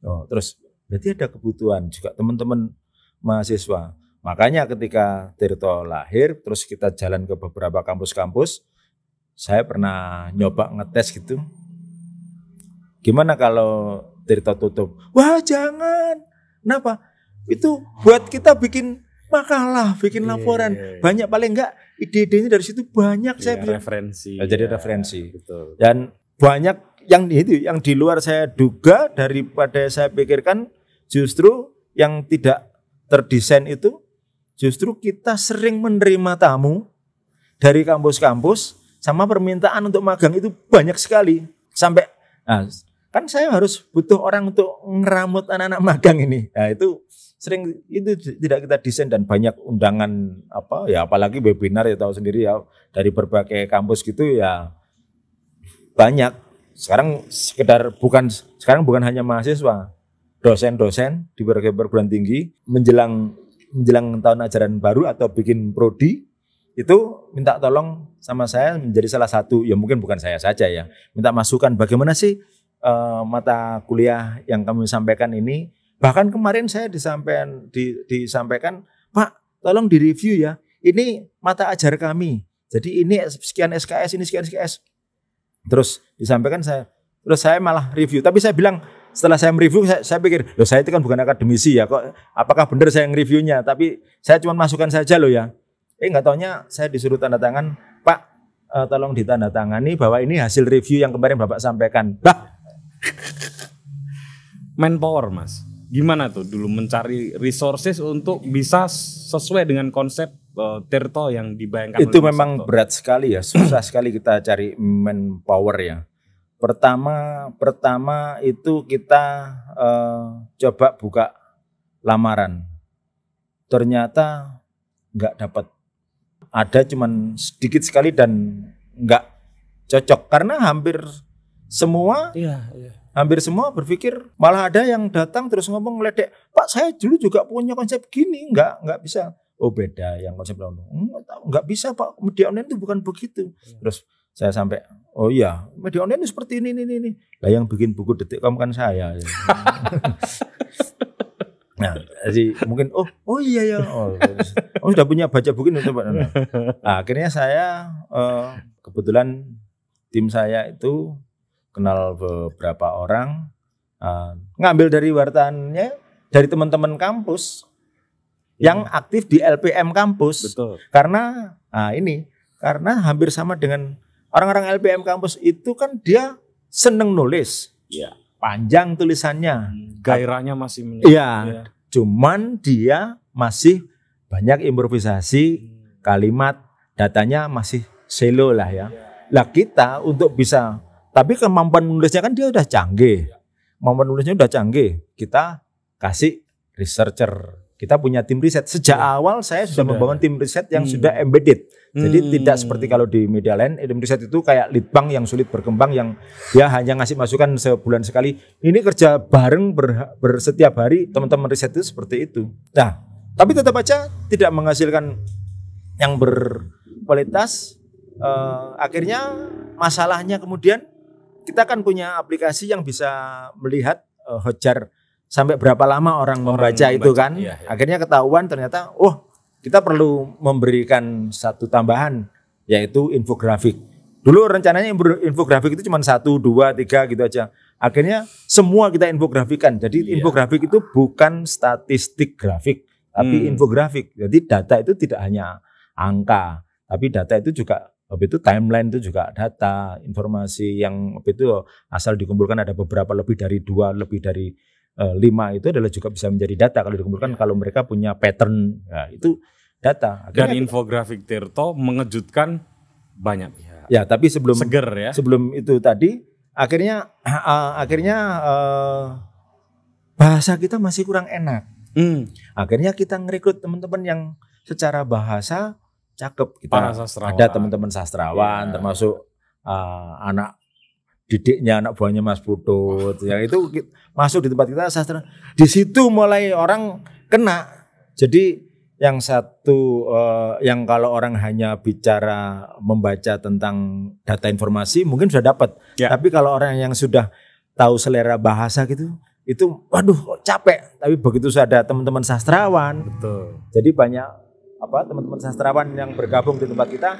Oh, terus berarti ada kebutuhan juga teman-teman mahasiswa. Makanya ketika Tirto lahir, terus kita jalan ke beberapa kampus-kampus. Saya pernah nyoba ngetes gitu. Gimana kalau Tirto tutup? Wah jangan. Kenapa? Itu buat kita bikin makalah, bikin laporan. Banyak, paling enggak ide-idenya dari situ banyak, saya bisa referensi. Jadi referensi. Betul. Dan banyak yang itu yang di luar saya duga daripada saya pikirkan, justru yang tidak terdesain itu justru kita sering menerima tamu dari kampus-kampus, sama permintaan untuk magang itu banyak sekali. Sampai nah, kan saya harus butuh orang untuk ngeramut anak-anak magang ini. Nah, itu sering itu tidak kita desain, dan banyak undangan apa ya, apalagi webinar ya, tahu sendiri ya, dari berbagai kampus gitu ya, banyak. Sekarang bukan hanya mahasiswa, dosen-dosen di berbagai perguruan tinggi menjelang tahun ajaran baru atau bikin prodi itu minta tolong sama saya menjadi salah satu, ya mungkin bukan saya saja ya, minta masukan bagaimana sih mata kuliah yang kami sampaikan ini. Bahkan kemarin saya disampaikan, Pak tolong direview ya, ini mata ajar kami, jadi ini sekian SKS, ini sekian SKS. Terus disampaikan saya, terus saya malah review. Tapi saya bilang setelah saya mereview, saya pikir, loh saya itu kan bukan akademisi ya, kok apakah benar saya nge-reviewnya, tapi saya cuma masukan saja loh ya. Nggak taunya saya disuruh tanda tangan, Pak tolong ditandatangani bahwa ini hasil review yang kemarin Bapak sampaikan. Bah! Manpower Mas, gimana tuh dulu mencari resources untuk bisa sesuai dengan konsep Tirto yang dibayangkan? Itu memang berat sekali ya, susah sekali kita cari manpower ya. Pertama itu kita coba buka lamaran, ternyata nggak dapat, ada cuman sedikit sekali dan nggak cocok karena hampir semua. Iya. Hampir semua berpikir, malah ada yang datang terus ngomong meledek, Pak saya dulu juga punya konsep gini, nggak bisa. Oh beda yang konsep lain, nggak bisa Pak, media online itu bukan begitu. Terus saya sampai, oh iya media online itu seperti ini. Lah yang bikin buku detik.com kan saya. Ya. Nah jadi mungkin oh iya, sudah punya baca buku ini. Nah, akhirnya saya kebetulan tim saya itu kenal beberapa orang, ngambil dari wartaannya, dari teman-teman kampus yang aktif di LPM kampus. Betul. Karena karena hampir sama dengan orang-orang LPM kampus itu kan dia seneng nulis, panjang tulisannya, gairahnya masih menyebut. Iya. Cuman dia masih banyak improvisasi, kalimat datanya masih selo lah ya. Lah kita untuk bisa, tapi kemampuan menulisnya kan dia udah canggih. Kemampuan menulisnya udah canggih. Kita kasih researcher. Kita punya tim riset. Sejak awal saya sudah membangun tim riset yang sudah embedded. Jadi tidak seperti kalau di media lain, tim riset itu kayak litbang yang sulit berkembang, yang dia hanya ngasih masukan sebulan sekali. Ini kerja bareng setiap hari. Teman-teman riset itu seperti itu. Nah, tapi tetap aja tidak menghasilkan yang berkualitas. Akhirnya masalahnya kemudian kita kan punya aplikasi yang bisa melihat hojar sampai berapa lama orang membaca itu kan. Iya. Akhirnya ketahuan ternyata, oh kita perlu memberikan satu tambahan yaitu infografik. Dulu rencananya infografik itu cuma 1, 2, 3 gitu aja. Akhirnya semua kita infografikan. Jadi infografik itu bukan statistik grafik, tapi infografik. Jadi data itu tidak hanya angka, tapi data itu juga, itu timeline itu juga data, informasi yang itu asal dikumpulkan ada beberapa, lebih dari 2, lebih dari 5 itu adalah juga bisa menjadi data kalau dikumpulkan, kalau mereka punya pattern, ya, itu data. Akhirnya dan infografik Tirto mengejutkan banyak. Ya, tapi sebelum seger ya. Sebelum itu tadi akhirnya bahasa kita masih kurang enak. Akhirnya kita ngerekrut teman-teman yang secara bahasa cakep. Kita ada teman-teman sastrawan, termasuk anak didiknya, anak buahnya Mas Putut. Yang itu masuk di tempat kita sastra. Di situ mulai orang kena. Jadi yang satu yang kalau orang hanya bicara membaca tentang data informasi mungkin sudah dapat, tapi kalau orang yang sudah tahu selera bahasa gitu, itu waduh capek. Tapi begitu ada teman-teman sastrawan, jadi banyak teman-teman sastrawan yang bergabung di tempat kita,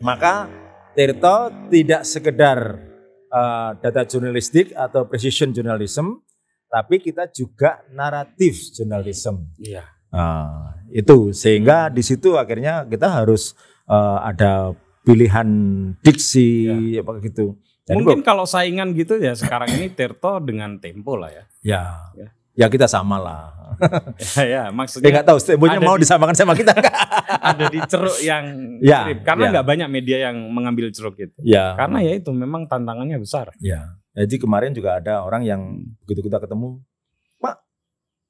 maka Tirto tidak sekedar data jurnalistik atau precision journalism, tapi kita juga naratif journalism. Iya. Itu sehingga di situ akhirnya kita harus ada pilihan diksi apa gitu. Dan mungkin kalau saingan gitu ya sekarang ini Tirto dengan Tempo lah ya. Ya kita sama lah. Ya maksudnya nggak tahu Temponya mau disamakan sama kita nggak? Ada di ceruk yang mirip karena nggak banyak media yang mengambil ceruk itu. Karena ya itu memang tantangannya besar. Jadi kemarin juga ada orang yang begitu kita ketemu, Pak,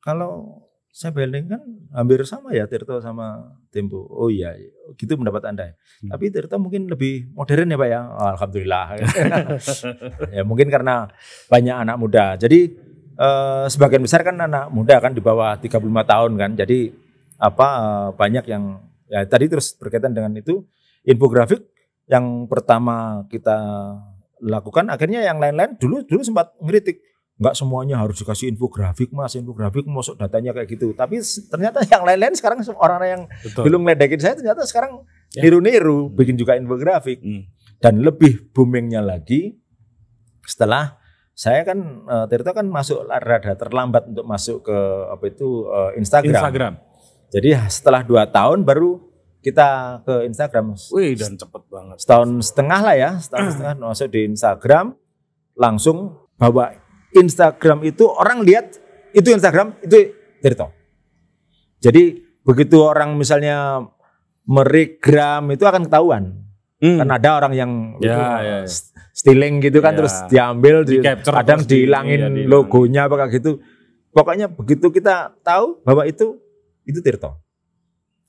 kalau saya banding kan hampir sama ya Tirto sama Tempo. Oh iya, gitu pendapat Anda. Tapi Tirto mungkin lebih modern ya Pak ya. Alhamdulillah. Ya mungkin karena banyak anak muda. Jadi sebagian besar kan anak muda kan di bawah 35 tahun kan. Jadi banyak yang ya tadi terus berkaitan dengan itu infografik yang pertama kita lakukan. Akhirnya yang lain-lain dulu sempat ngeritik. Enggak semuanya harus dikasih infografik mas, infografik masuk datanya kayak gitu. Tapi ternyata yang lain-lain sekarang orang-orang yang dulu ngeledekin saya ternyata sekarang niru-niru bikin juga infografik. Dan lebih boomingnya lagi setelah saya kan Tirto kan masuk rada terlambat untuk masuk ke Instagram. Jadi setelah 2 tahun baru kita ke Instagram. Wih, dan cepet banget. Setahun setengah masuk di Instagram langsung bawa Instagram itu orang lihat itu Instagram itu Tirto. Jadi begitu orang misalnya meregram itu akan ketahuan. Karena ada orang yang stealing gitu kan, terus diambil, kadang dihilangin logonya apa kayak gitu. Pokoknya begitu kita tahu bahwa itu Tirto.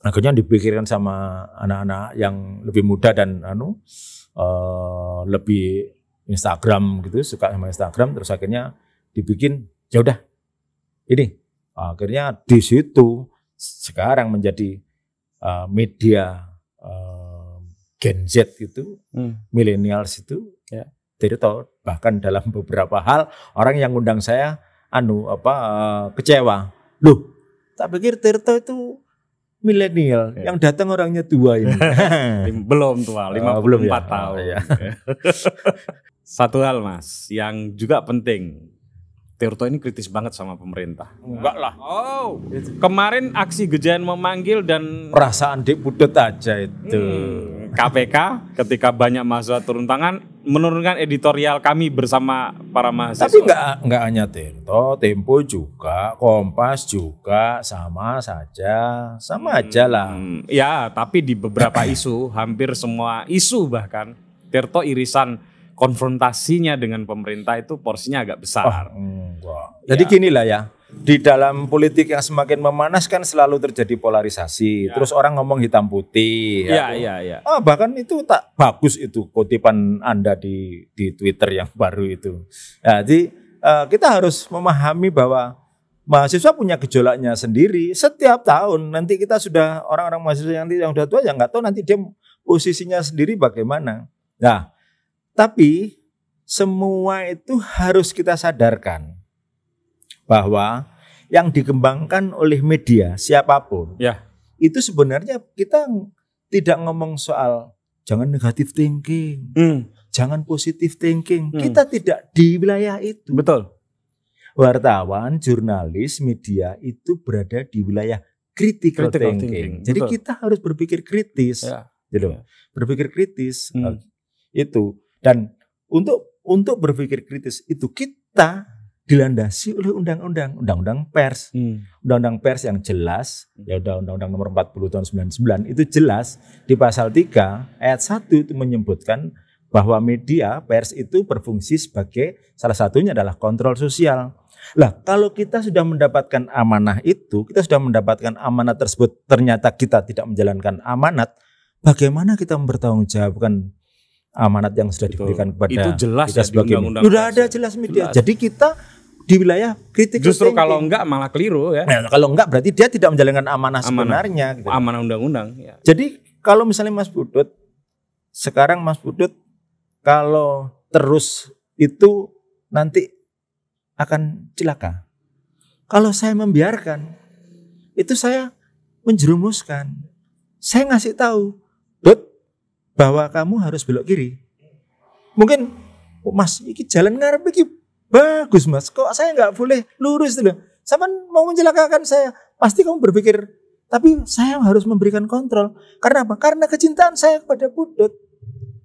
Akhirnya dipikirkan sama anak-anak yang lebih muda dan lebih Instagram gitu, suka sama Instagram, terus akhirnya dibikin ya udah ini akhirnya di situ sekarang menjadi media Gen Z itu, millennials itu Tirto. Bahkan dalam beberapa hal orang yang ngundang saya kecewa, loh tak pikir Tirto itu milenial, yang datang orangnya tua ini. Belum tua, 54 tahun. Satu hal Mas, yang juga penting, Tirto ini kritis banget sama pemerintah. Enggak lah. Oh, kemarin aksi gejayan memanggil dan perasaan dipudut aja itu. KPK ketika banyak mahasiswa turun tangan menurunkan editorial kami bersama para mahasiswa. Tapi enggak hanya Tirto, Tempo juga, Kompas juga sama aja lah. Ya, tapi di beberapa isu, hampir semua isu bahkan Tirto irisan konfrontasinya dengan pemerintah itu porsinya agak besar. Jadi ginilah ya, di dalam politik yang semakin memanas kan selalu terjadi polarisasi. Terus orang ngomong hitam putih. Bahkan itu tak bagus itu kutipan Anda di Twitter yang baru itu. Jadi kita harus memahami bahwa mahasiswa punya gejolaknya sendiri. Setiap tahun nanti kita sudah orang-orang mahasiswa yang sudah tua yang nggak tahu nanti dia posisinya sendiri bagaimana. Nah, tapi semua itu harus kita sadarkan bahwa yang dikembangkan oleh media siapapun itu sebenarnya kita tidak ngomong soal jangan negatif thinking, jangan positif thinking. Kita tidak di wilayah itu. Betul. Wartawan, jurnalis, media itu berada di wilayah critical thinking. Jadi kita harus berpikir kritis, berpikir kritis itu. Dan untuk berpikir kritis itu kita dilandasi oleh undang-undang pers, undang-undang pers yang jelas. Undang-undang nomor 40 tahun 99 itu jelas di pasal 3 ayat 1 itu menyebutkan bahwa media pers itu berfungsi sebagai salah satunya adalah kontrol sosial. Lah, kalau kita sudah mendapatkan amanah itu, kita sudah mendapatkan amanat tersebut, ternyata kita tidak menjalankan amanat, bagaimana kita mempertanggungjawabkan amanat yang sudah diberikan kepada itu? Jelas ya, di undang-undang sudah ada jelas media. Jadi kita di wilayah kritik. Justru kalau enggak malah keliru ya. Nah, kalau enggak berarti dia tidak menjalankan amanah sebenarnya. Gitu. Amanah undang-undang. Ya. Jadi kalau misalnya Mas Budut, sekarang Mas Budut kalau terus itu nanti akan celaka. Kalau saya membiarkan, itu saya menjerumuskan. Saya ngasih tahu, Dut, bahwa kamu harus belok kiri. Mungkin, oh Mas, ini jalan ngarep ini bagus Mas. Kok saya nggak boleh lurus itu loh. Sama mau mencelakakan saya. Pasti kamu berpikir, tapi saya harus memberikan kontrol. Karena apa? Karena kecintaan saya kepada Budut.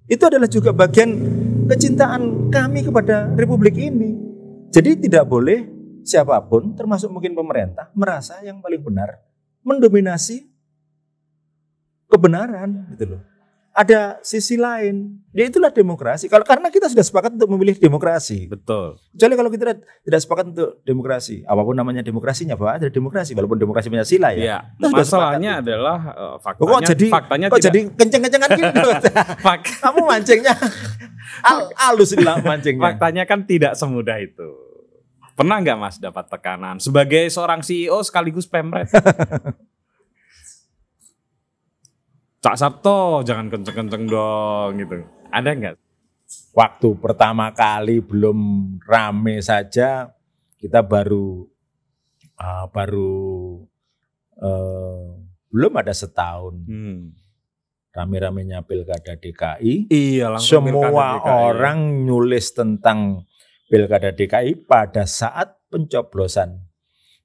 Itu adalah juga bagian kecintaan kami kepada Republik ini. Jadi tidak boleh siapapun, termasuk mungkin pemerintah, merasa yang paling benar mendominasi kebenaran, gitu loh. Ada sisi lain, ya itulah demokrasi. Kalau karena kita sudah sepakat untuk memilih demokrasi, betul. Kecuali kalau kita tidak sepakat untuk demokrasi, apapun namanya demokrasinya, bahwa ada demokrasi, walaupun demokrasi Pancasila ya. Ya masalahnya adalah faktanya. Kok jadi, faktanya kok tidak... jadi kenceng-kencengan gitu. Kamu mancingnya halus lah mancingnya. Faktanya kan tidak semudah itu. Pernah nggak Mas dapat tekanan sebagai seorang CEO sekaligus pemret? Cak Sabto jangan kenceng-kenceng dong gitu. Ada nggak? Waktu pertama kali belum rame saja kita baru belum ada setahun. Rame-ramenya Pilkada DKI. Iya, langsung semua DKI. Orang nulis tentang Pilkada DKI pada saat pencoblosan.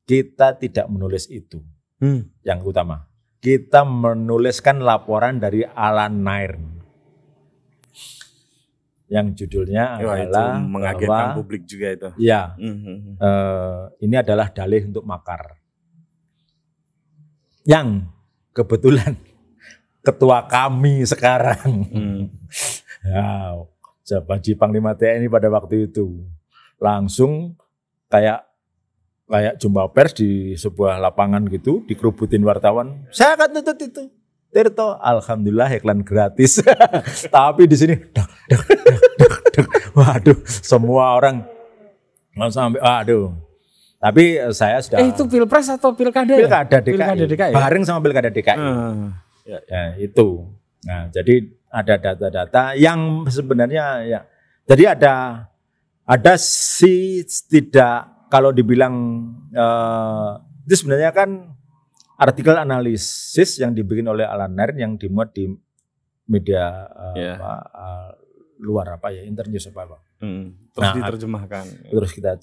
Kita tidak menulis itu. Yang utama, kita menuliskan laporan dari Alan Nairn yang judulnya adalah mengagetkan bahwa, publik juga itu. Ya, ini adalah dalih untuk makar. Yang kebetulan ketua kami sekarang, Jabat Panglima TNI pada waktu itu langsung kayak jumpa pers di sebuah lapangan gitu, dikerubutin wartawan. Saya akan tuntut itu. Tirto, alhamdulillah iklan gratis. Tapi di sini, waduh, semua orang langsung ambil, waduh. Tapi saya sudah. Itu pilpres atau pilkada? Pilkada DKI. Bareng sama pilkada DKI. Ya, itu. Nah, jadi ada data-data yang sebenarnya ya. Jadi ada sih tidak kalau dibilang itu sebenarnya kan artikel analisis yang dibikin oleh Alan Nairn yang dimuat di media luar internews apa. Terus diterjemahkan. Terus kita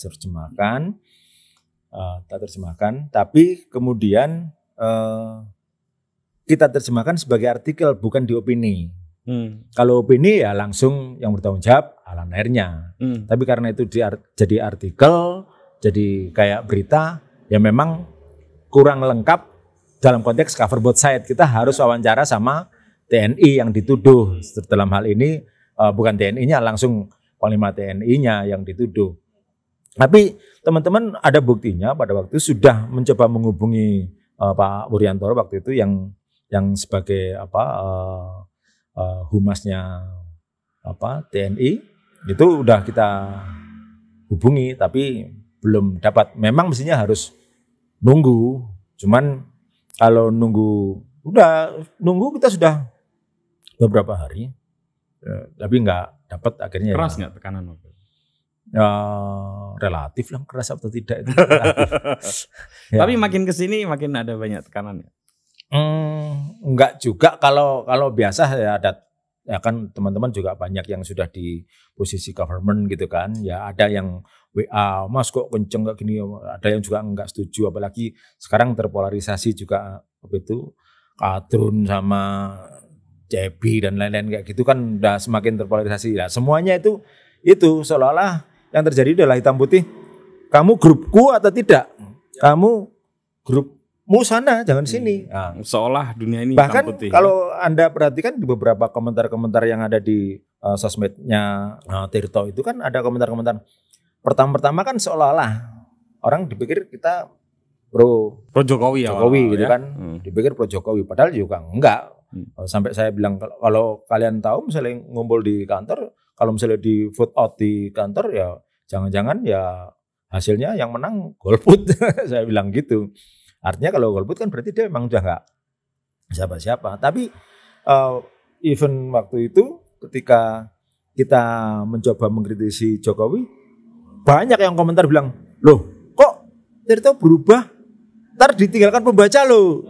terjemahkan, tapi kemudian kita terjemahkan sebagai artikel, bukan di opini. Kalau opini ya langsung yang bertanggung jawab Alan Nairn-nya. Tapi karena itu jadi artikel, jadi kayak berita, ya memang kurang lengkap dalam konteks cover both side. Kita harus wawancara sama TNI yang dituduh. Dalam hal ini bukan TNI-nya, langsung Panglima TNI-nya yang dituduh. Tapi teman-teman ada buktinya pada waktu itu sudah mencoba menghubungi Pak Wuriantoro waktu itu yang sebagai humasnya TNI itu udah kita hubungi tapi belum dapat. Memang mestinya harus nunggu, cuman kalau nunggu kita sudah beberapa hari tapi nggak dapat akhirnya. Keras nggak tekanan waktu itu? Relatif lah, keras atau tidak itu. Tapi makin kesini makin ada banyak tekanan ya. Enggak juga kalau biasa ya ada ya kan teman-teman juga banyak yang sudah di posisi government gitu kan ya, ada yang WA Mas kok kenceng kayak gini, ada yang juga enggak setuju, apalagi sekarang terpolarisasi juga begitu Kadrun sama Cebi dan lain-lain kayak gitu kan udah semakin terpolarisasi lah ya, semuanya itu seolah-olah yang terjadi adalah hitam putih, kamu grupku atau tidak, kamu grup mau sana jangan sini. Nah, seolah dunia ini bahkan hitam putih. Kalau Anda perhatikan di beberapa komentar-komentar yang ada di sosmednya Tirto itu kan ada komentar-komentar. Pertama-tama kan seolah-olah orang dipikir kita pro Jokowi ya. Jokowi gitu ya? Kan. Dipikir pro Jokowi padahal juga enggak. Sampai saya bilang kalau kalian tahu misalnya ngumpul di kantor, kalau misalnya di food out di kantor ya jangan-jangan ya hasilnya yang menang golput. Saya bilang gitu. Artinya kalau golput kan berarti dia memang udah nggak siapa-siapa. Tapi event waktu itu ketika kita mencoba mengkritisi Jokowi, banyak yang komentar bilang, loh kok Tirto berubah, ntar ditinggalkan pembaca loh.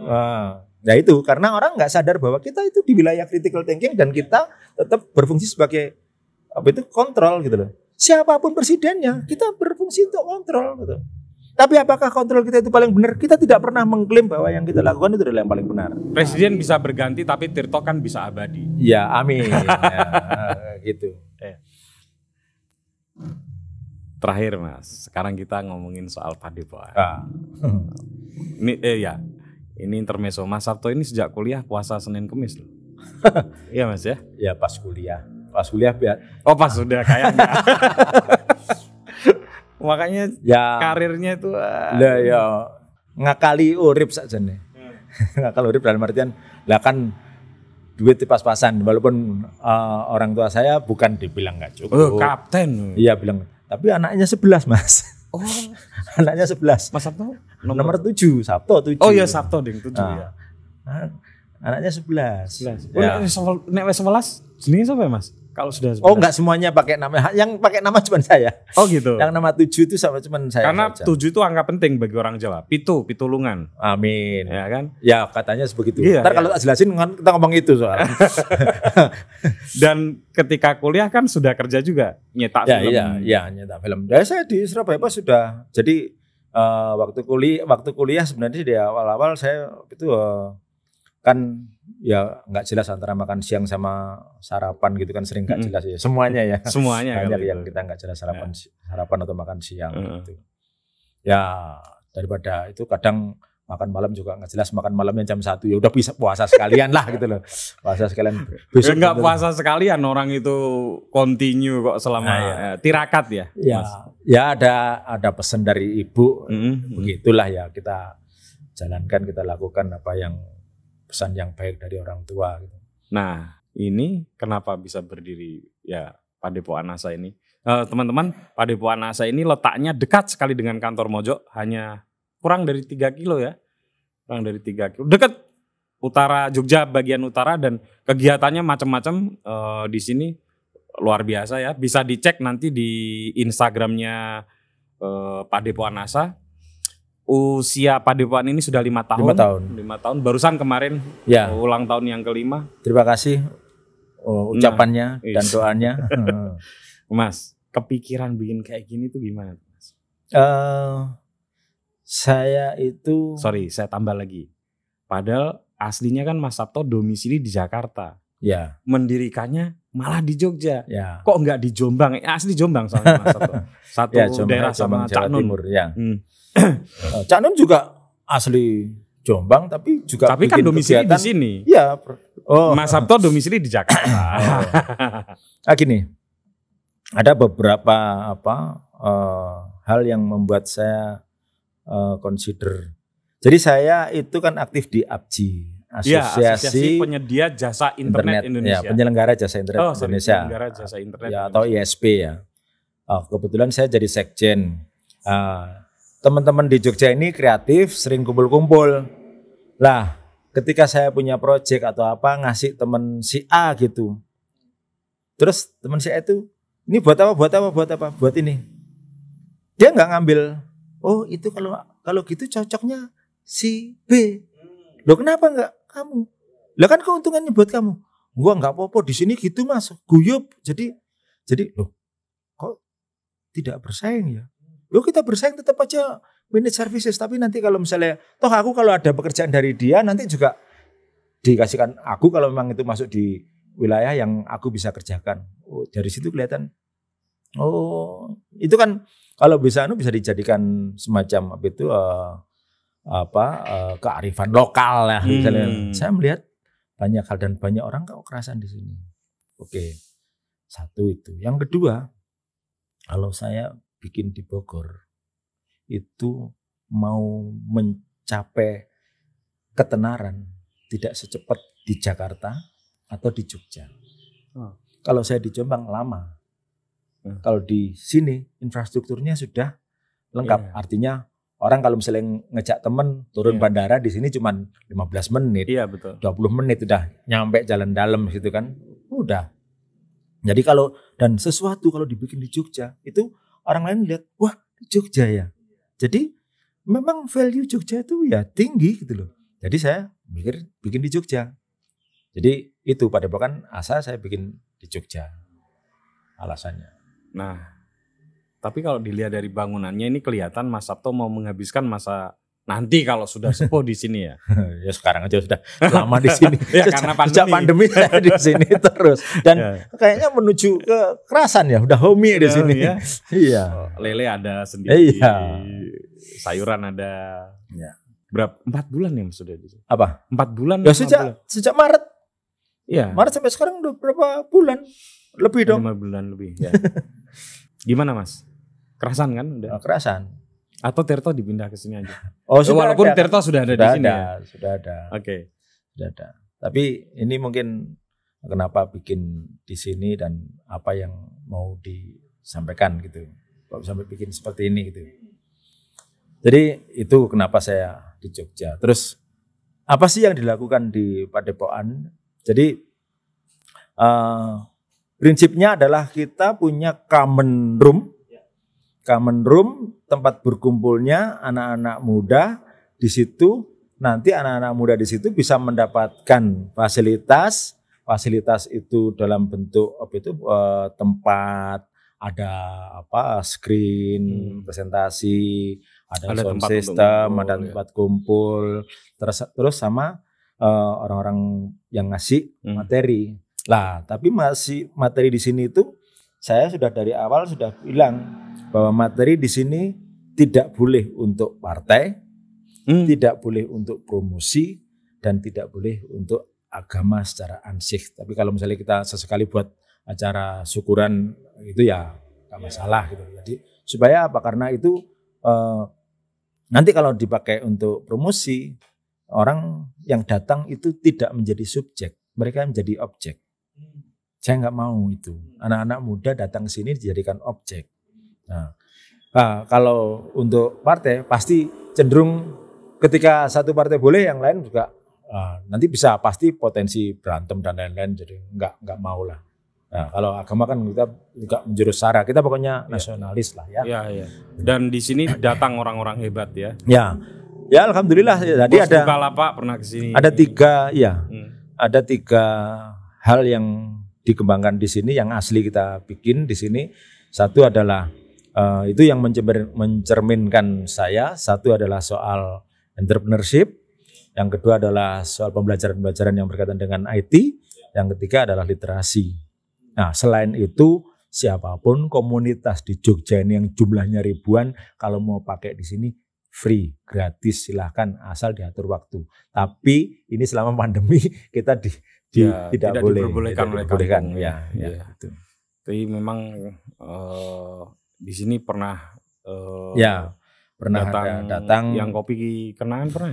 Nah itu karena orang nggak sadar bahwa kita itu di wilayah critical thinking dan kita tetap berfungsi sebagai apa itu kontrol gitu loh. Siapapun presidennya kita berfungsi untuk kontrol gitu. Tapi apakah kontrol kita itu paling benar? Kita tidak pernah mengklaim bahwa yang kita lakukan itu adalah yang paling benar. Presiden bisa berganti tapi Tirto kan bisa abadi. Ya amin. Ya, gitu. Terakhir Mas, sekarang kita ngomongin soal Padepokan. Ini ini intermezzo, Mas Sabto ini sejak kuliah puasa Senin Kemis loh. Iya Mas ya? Ya pas kuliah. Pas kuliah biar. Oh pas sudah kayaknya. Makanya ya, karirnya itu lah ya ngakali urip saja nih. Ngakali urip dalam artian lah kan duit pas-pasan walaupun orang tua saya bukan dibilang nggak cukup. Oh, kapten. Iya bilang, tapi anaknya 11 Mas. Oh, anaknya 11. Mas Sabto nomor 7, Sabto 7. Oh iya Sabto ding 7 ya. Anaknya 11. Ya. Nek wis 11 jenenge sapa Mas? Kalau sudah sebenarnya. Oh enggak semuanya pakai nama, yang pakai nama cuma saya. Oh gitu. Yang nama 7 itu sama cuma saya. Karena saja. 7 itu angka penting bagi orang Jawa. Pitu, pitulungan. Amin. Ya kan? Ya katanya sebegitu. Iya, ntar iya. Kalau tak jelasin kita ngomong itu soalnya. Dan ketika kuliah kan sudah kerja juga nyetak ya, film. Iya, nyetak film. Dan saya di Surabaya Post sudah. Jadi waktu kuliah sebenarnya di awal-awal saya itu kan ya nggak jelas antara makan siang sama sarapan gitu kan, sering nggak jelas ya semuanya ya banyak yang kita nggak jelas sarapan atau makan siang gitu ya. Daripada itu kadang makan malam juga nggak jelas, makan malamnya jam 1 ya udah bisa puasa sekalian lah gitu loh, puasa sekalian besok nggak gitu puasa sekalian, orang itu continue kok selama tirakat ya Mas. Ya ada pesan dari ibu begitulah ya kita jalankan, kita lakukan apa yang pesan yang baik dari orang tua. Gitu. Nah, ini kenapa bisa berdiri ya Padepokan Asa ini, teman-teman. Padepokan Asa ini letaknya dekat sekali dengan kantor Mojo, hanya kurang dari 3 kilo ya, kurang dari 3 kilo. Dekat utara Jogja, bagian utara, dan kegiatannya macam-macam di sini luar biasa ya. Bisa dicek nanti di Instagramnya Padepokan Asa. Usia Padepokan ini sudah 5 tahun. 5 tahun. Barusan kemarin ya, ulang tahun yang ke-5. Terima kasih ucapannya dan doanya. Mas, kepikiran bikin kayak gini tuh gimana Mas? Saya itu saya tambah lagi. Padahal aslinya kan Mas Sabto domisili di Jakarta. Ya. Mendirikannya malah di Jogja. Ya. Kok nggak di Jombang? Asli Jombang soalnya Mas Sabto. Satu ya, Jombang, daerah sama Cak Nun. Ya. Cak Nun juga asli Jombang tapi juga tapi kan domisili di sini. Iya. Oh. Mas Sabto domisili di Jakarta. Nah, gini, ada beberapa hal yang membuat saya consider. Jadi saya itu kan aktif di APJI, Asosiasi Penyedia Jasa Internet Indonesia. Ya, penyelenggara jasa internet Indonesia. Penyelenggara jasa internet ya, atau ISP ya. Kebetulan saya jadi sekjen. Teman-teman di Jogja ini kreatif, sering kumpul-kumpul. Lah, ketika saya punya project atau apa, ngasih teman si A gitu. Terus teman si A itu, ini buat apa, buat apa, buat apa, buat ini. Dia nggak ngambil, oh itu kalau gitu cocoknya si B. Loh kenapa nggak kamu? Lah kan keuntungannya buat kamu. Gua nggak apa-apa, di sini gitu Mas, guyup. Jadi loh, kok tidak bersaing ya? Loh kita bersaing tetap aja manage services, tapi nanti kalau misalnya toh aku kalau ada pekerjaan dari dia nanti juga dikasihkan aku kalau memang itu masuk di wilayah yang aku bisa kerjakan. Oh, dari situ kelihatan itu kan kalau bisa bisa dijadikan semacam apa itu kearifan lokal lah misalnya. Saya melihat banyak hal dan banyak orang kok kerasan di sini. Oke. Satu itu. Yang kedua, kalau saya bikin di Bogor itu mau mencapai ketenaran tidak secepat di Jakarta atau di Jogja. Kalau saya di Jombang lama. Kalau di sini infrastrukturnya sudah lengkap. Yeah. Artinya orang kalau misalnya ngejak temen turun yeah. bandara di sini cuma 15 menit, yeah, betul. 20 menit udah nyampe jalan dalam gitu kan, udah. Jadi kalau dan sesuatu kalau dibikin di Jogja itu orang lain lihat, wah Jogja ya. Jadi memang value Jogja itu ya tinggi gitu loh. Jadi saya mikir bikin di Jogja. Jadi itu Padepokan asal saya bikin di Jogja alasannya. Nah. Tapi kalau dilihat dari bangunannya ini kelihatan Mas Sabto mau menghabiskan masa nanti kalau sudah sepuh di sini ya. Ya sekarang aja sudah lama di sini. Ya, karena pandemi. Sejak pandemi saya di sini terus dan ya. Kayaknya menuju ke kerasan ya, udah homey di sini. Iya. Ya. Oh, lele ada sendiri. Iya. Sayuran ada. Ya. Berapa 4 bulan ya maksudnya di sini? Apa? 4 bulan. Ya sejak Maret. Iya. Maret sampai sekarang udah berapa bulan? Lebih dong. 5 bulan lebih ya. Gimana Mas? Kerasan kan udah? Oh, kerasan. Atau Tirto dipindah ke sini aja. Oh, sudah walaupun ada. Tirto sudah ada di sini. Ada, ya? Sudah ada. Oke. Okay. Sudah ada. Tapi ini mungkin kenapa bikin di sini dan apa yang mau disampaikan gitu. Kok sampai bikin seperti ini gitu. Jadi itu kenapa saya di Jogja. Terus apa sih yang dilakukan di Padepokan? Jadi prinsipnya adalah kita punya common room. Common room, tempat berkumpulnya anak-anak muda di situ. Nanti anak-anak muda di situ bisa mendapatkan fasilitas. Fasilitas itu dalam bentuk apa itu tempat, ada apa screen, presentasi, ada sound system, ada tempat kumpul. Terus sama orang-orang yang ngasih materi. Lah, tapi masih materi di sini itu saya sudah dari awal sudah bilang bahwa materi di sini tidak boleh untuk partai, tidak boleh untuk promosi, dan tidak boleh untuk agama secara ansih. Tapi kalau misalnya kita sesekali buat acara syukuran itu ya nggak masalah gitu. Jadi supaya apa? Karena itu nanti kalau dipakai untuk promosi, orang yang datang itu tidak menjadi subjek, mereka menjadi objek. Saya nggak mau itu. Anak-anak muda datang ke sini dijadikan objek. Nah, kalau untuk partai pasti cenderung ketika satu partai boleh yang lain juga nanti bisa pasti potensi berantem dan lain-lain, jadi nggak mau lah. Nah, kalau agama kan kita juga menjurus sara, kita pokoknya nasionalis lah ya. Ya. Dan di sini datang orang-orang hebat ya. Ya alhamdulillah. Tadi ada Bukalapak pernah kesini. Ada 3 ya. Ada 3 hal yang dikembangkan di sini yang asli kita bikin di sini. Satu adalah itu yang mencerminkan saya. Satu adalah soal entrepreneurship. Yang kedua adalah soal pembelajaran-pembelajaran yang berkaitan dengan IT. Yang ketiga adalah literasi. Nah, selain itu siapapun komunitas di Jogja ini yang jumlahnya ribuan, kalau mau pakai di sini free, gratis, silahkan asal diatur waktu. Tapi ini selama pandemi kita tidak boleh, diperbolehkan. Ya. Gitu. Tapi memang di sini pernah pernah datang yang kopi kenangan pernah?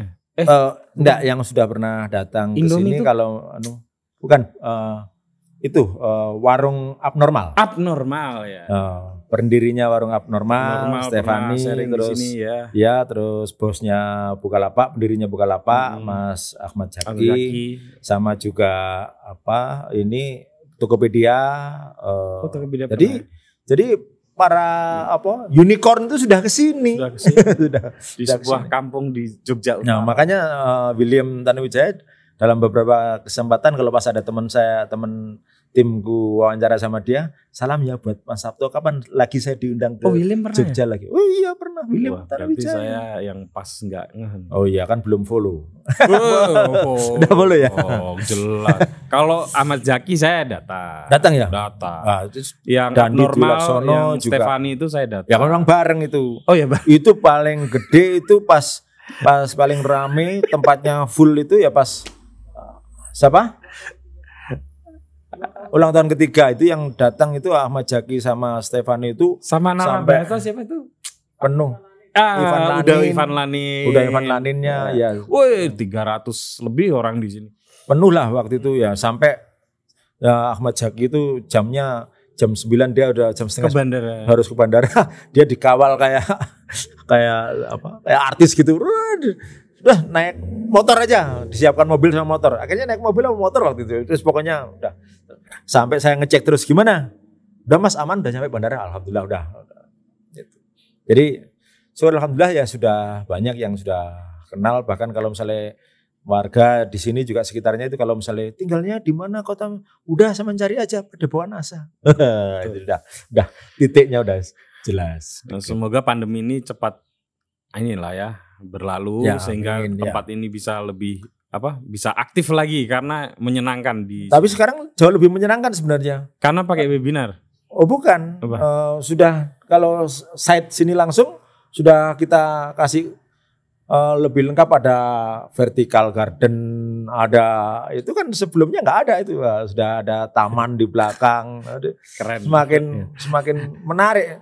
Enggak, yang sudah pernah datang ke sini kalau bukan itu warung abnormal. Abnormal ya. Pendirinya warung abnormal Stefani, terus sini, terus bosnya Bukalapak, pendirinya Bukalapak Mas Achmad Zaky, sama juga apa ini Tokopedia. Tokopedia jadi para unicorn itu sudah kesini. Di sebuah kampung di Jogja. Nah, makanya William Tanuwijaya dalam beberapa kesempatan kalau pas ada teman timku wawancara sama dia, salam ya buat Mas Sabto, kapan lagi saya diundang ke Jogja lagi. Oh iya pernah William Tanuwijaya. Saya yang pas enggak. Oh iya kan belum follow. Sudah follow ya. Oh jelas. Kalau Achmad Zaky saya datang ya. Yang normal yang Stefani itu saya datang. Ya orang bareng itu. Oh iya. Itu paling gede itu pas paling rame tempatnya full itu ya pas siapa? Ulang tahun ketiga itu yang datang itu Achmad Zaky sama Stefani itu sama sampai siapa itu? Penuh. Ivan Laninnya ya. Woi 300 lebih orang di sini. Penuh lah waktu itu ya sampai ya, Achmad Zaky itu jamnya jam 9 dia udah jam 9:30 harus ke bandara. Dia dikawal kayak kayak apa, kayak artis gitu. Udah naik motor aja, disiapkan mobil sama motor. Akhirnya naik mobil sama motor waktu itu. Terus pokoknya udah sampai saya ngecek terus gimana. Udah Mas aman, udah sampai bandara, alhamdulillah udah. Jadi so alhamdulillah ya sudah banyak yang sudah kenal, bahkan kalau misalnya warga di sini juga sekitarnya itu kalau misalnya tinggalnya di mana kota, udah sama mencari aja Padepokan Asa. Itu udah titiknya udah jelas. Nah, semoga pandemi ini cepat inilah ya berlalu ya, sehingga amin, tempat ya. Ini bisa lebih apa, bisa aktif lagi karena menyenangkan di. Tapi sekarang jauh lebih menyenangkan sebenarnya. Karena pakai webinar. Oh bukan, sudah kalau site sini langsung sudah kita kasih lebih lengkap, ada vertical garden, ada itu kan sebelumnya nggak ada itu, sudah ada taman di belakang. Keren. Semakin menarik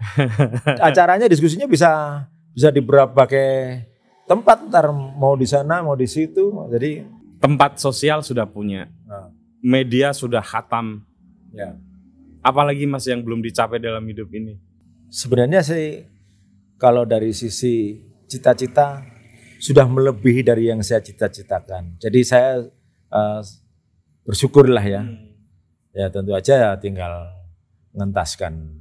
acaranya, diskusinya bisa di berbagai tempat, ntar mau di sana mau di situ. Jadi tempat sosial sudah punya, media sudah khatam. Ya. Apalagi Mas yang belum dicapai dalam hidup ini? Sebenarnya sih kalau dari sisi cita-cita sudah melebihi dari yang saya cita-citakan. Jadi saya bersyukurlah ya. Ya tentu aja tinggal ngentaskan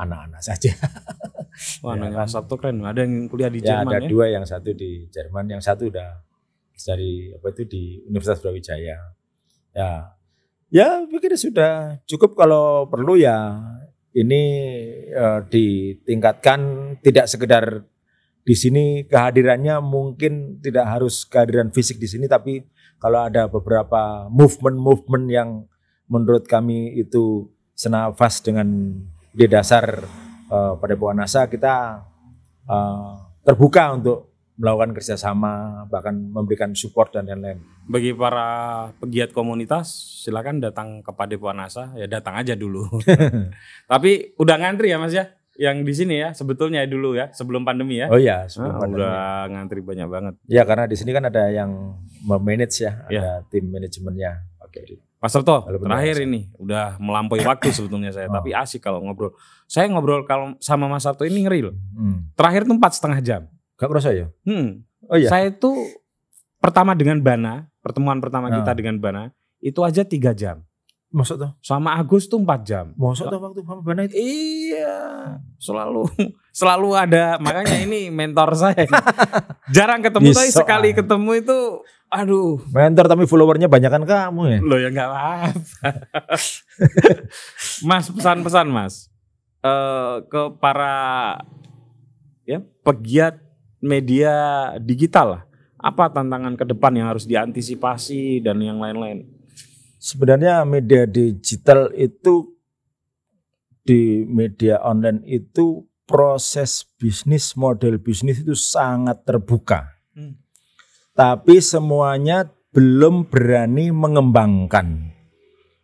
anak-anak saja. Wah, ya, anak Sabtu keren. Ada yang kuliah di Jerman ya? Ada dua, yang satu di Jerman, yang satu udah dari apa itu di Universitas Brawijaya. Ya pikir sudah cukup, kalau perlu ya ini ditingkatkan, tidak sekedar di sini kehadirannya, mungkin tidak harus kehadiran fisik di sini, tapi kalau ada beberapa movement yang menurut kami itu senafas dengan di dasar Padepokan Asa, kita terbuka untuk melakukan kerjasama, bahkan memberikan support dan lain-lain. Bagi para pegiat komunitas, silakan datang ke Padepokan Asa, ya datang aja dulu. Tapi udah ngantri ya Mas ya, yang di sini ya sebetulnya dulu ya sebelum pandemi ya. Oh iya, sebelum pandemi. Udah ngantri banyak banget. Ya karena di sini kan ada yang memanage ya, ada tim manajemennya. Oke. Mas Terto, terakhir ini udah melampaui waktu sebetulnya saya, tapi asik kalau ngobrol. Saya ngobrol kalau sama Mas Terto ini ngeri loh. Terakhir tuh 4,5 jam. Gak kerasa ya? Oh iya. Saya itu pertama dengan Bana, pertemuan pertama kita dengan Bana itu aja 3 jam. Maksudnya? Sama Agus tuh 4 jam. Maksudnya waktu sama Bana itu? Iya, selalu ada. Makanya ini mentor saya. Jarang ketemu tapi sekali ketemu itu. Aduh, mentor tapi followernya banyakan kamu ya. Loh ya nggak apa-apa. Mas, pesan-pesan Mas ke para ya pegiat media digital lah. Apa tantangan ke depan yang harus diantisipasi dan yang lain-lain? Sebenarnya media digital itu, di media online itu proses bisnis, model bisnis itu sangat terbuka. Tapi semuanya belum berani mengembangkan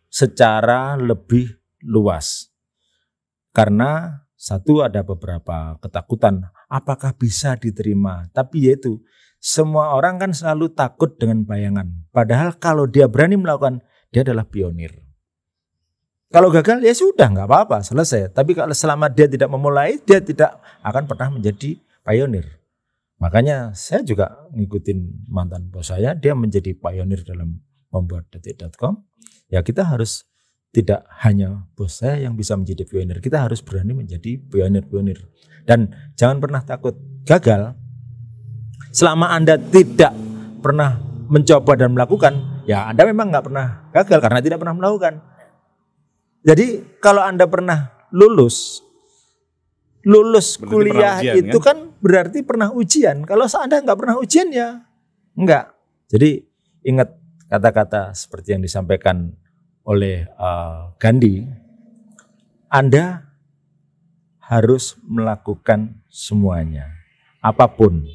secara lebih luas. Karena satu, ada beberapa ketakutan. Apakah bisa diterima? Tapi yaitu semua orang kan selalu takut dengan bayangan. Padahal kalau dia berani melakukan, dia adalah pionir. Kalau gagal ya sudah, nggak apa-apa, selesai. Tapi kalau selama dia tidak memulai, dia tidak akan pernah menjadi pionir. Makanya saya juga ngikutin mantan bos saya, dia menjadi pionir dalam membuat detik.com. Ya kita harus, tidak hanya bos saya yang bisa menjadi pionir, kita harus berani menjadi pionir-pionir. Dan jangan pernah takut gagal. Selama Anda tidak pernah mencoba dan melakukan, ya Anda memang nggak pernah gagal karena tidak pernah melakukan. Jadi kalau Anda pernah lulus berarti kuliah itu kan berarti pernah ujian. Kalau Anda nggak pernah ujian ya nggak. Jadi ingat kata-kata seperti yang disampaikan oleh Gandhi, Anda harus melakukan semuanya, apapun.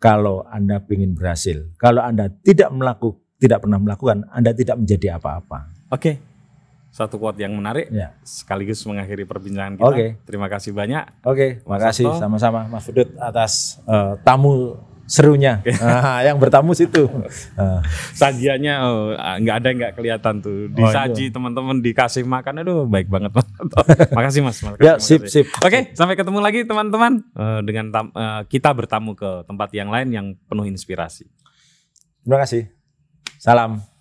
Kalau Anda ingin berhasil, kalau Anda tidak pernah melakukan, Anda tidak menjadi apa-apa. Oke. Satu quote yang menarik sekaligus mengakhiri perbincangan kita. Terima kasih banyak. Terima kasih sama-sama Mas Budut atas tamu serunya. Yang bertamu situ. Sajiannya nggak ada, nggak kelihatan tuh. Disaji teman-teman, dikasih makan, aduh baik banget. Makasih Mas. Makasih, ya, sip. Oke, sampai ketemu lagi teman-teman dengan kita bertamu ke tempat yang lain yang penuh inspirasi. Terima kasih. Salam.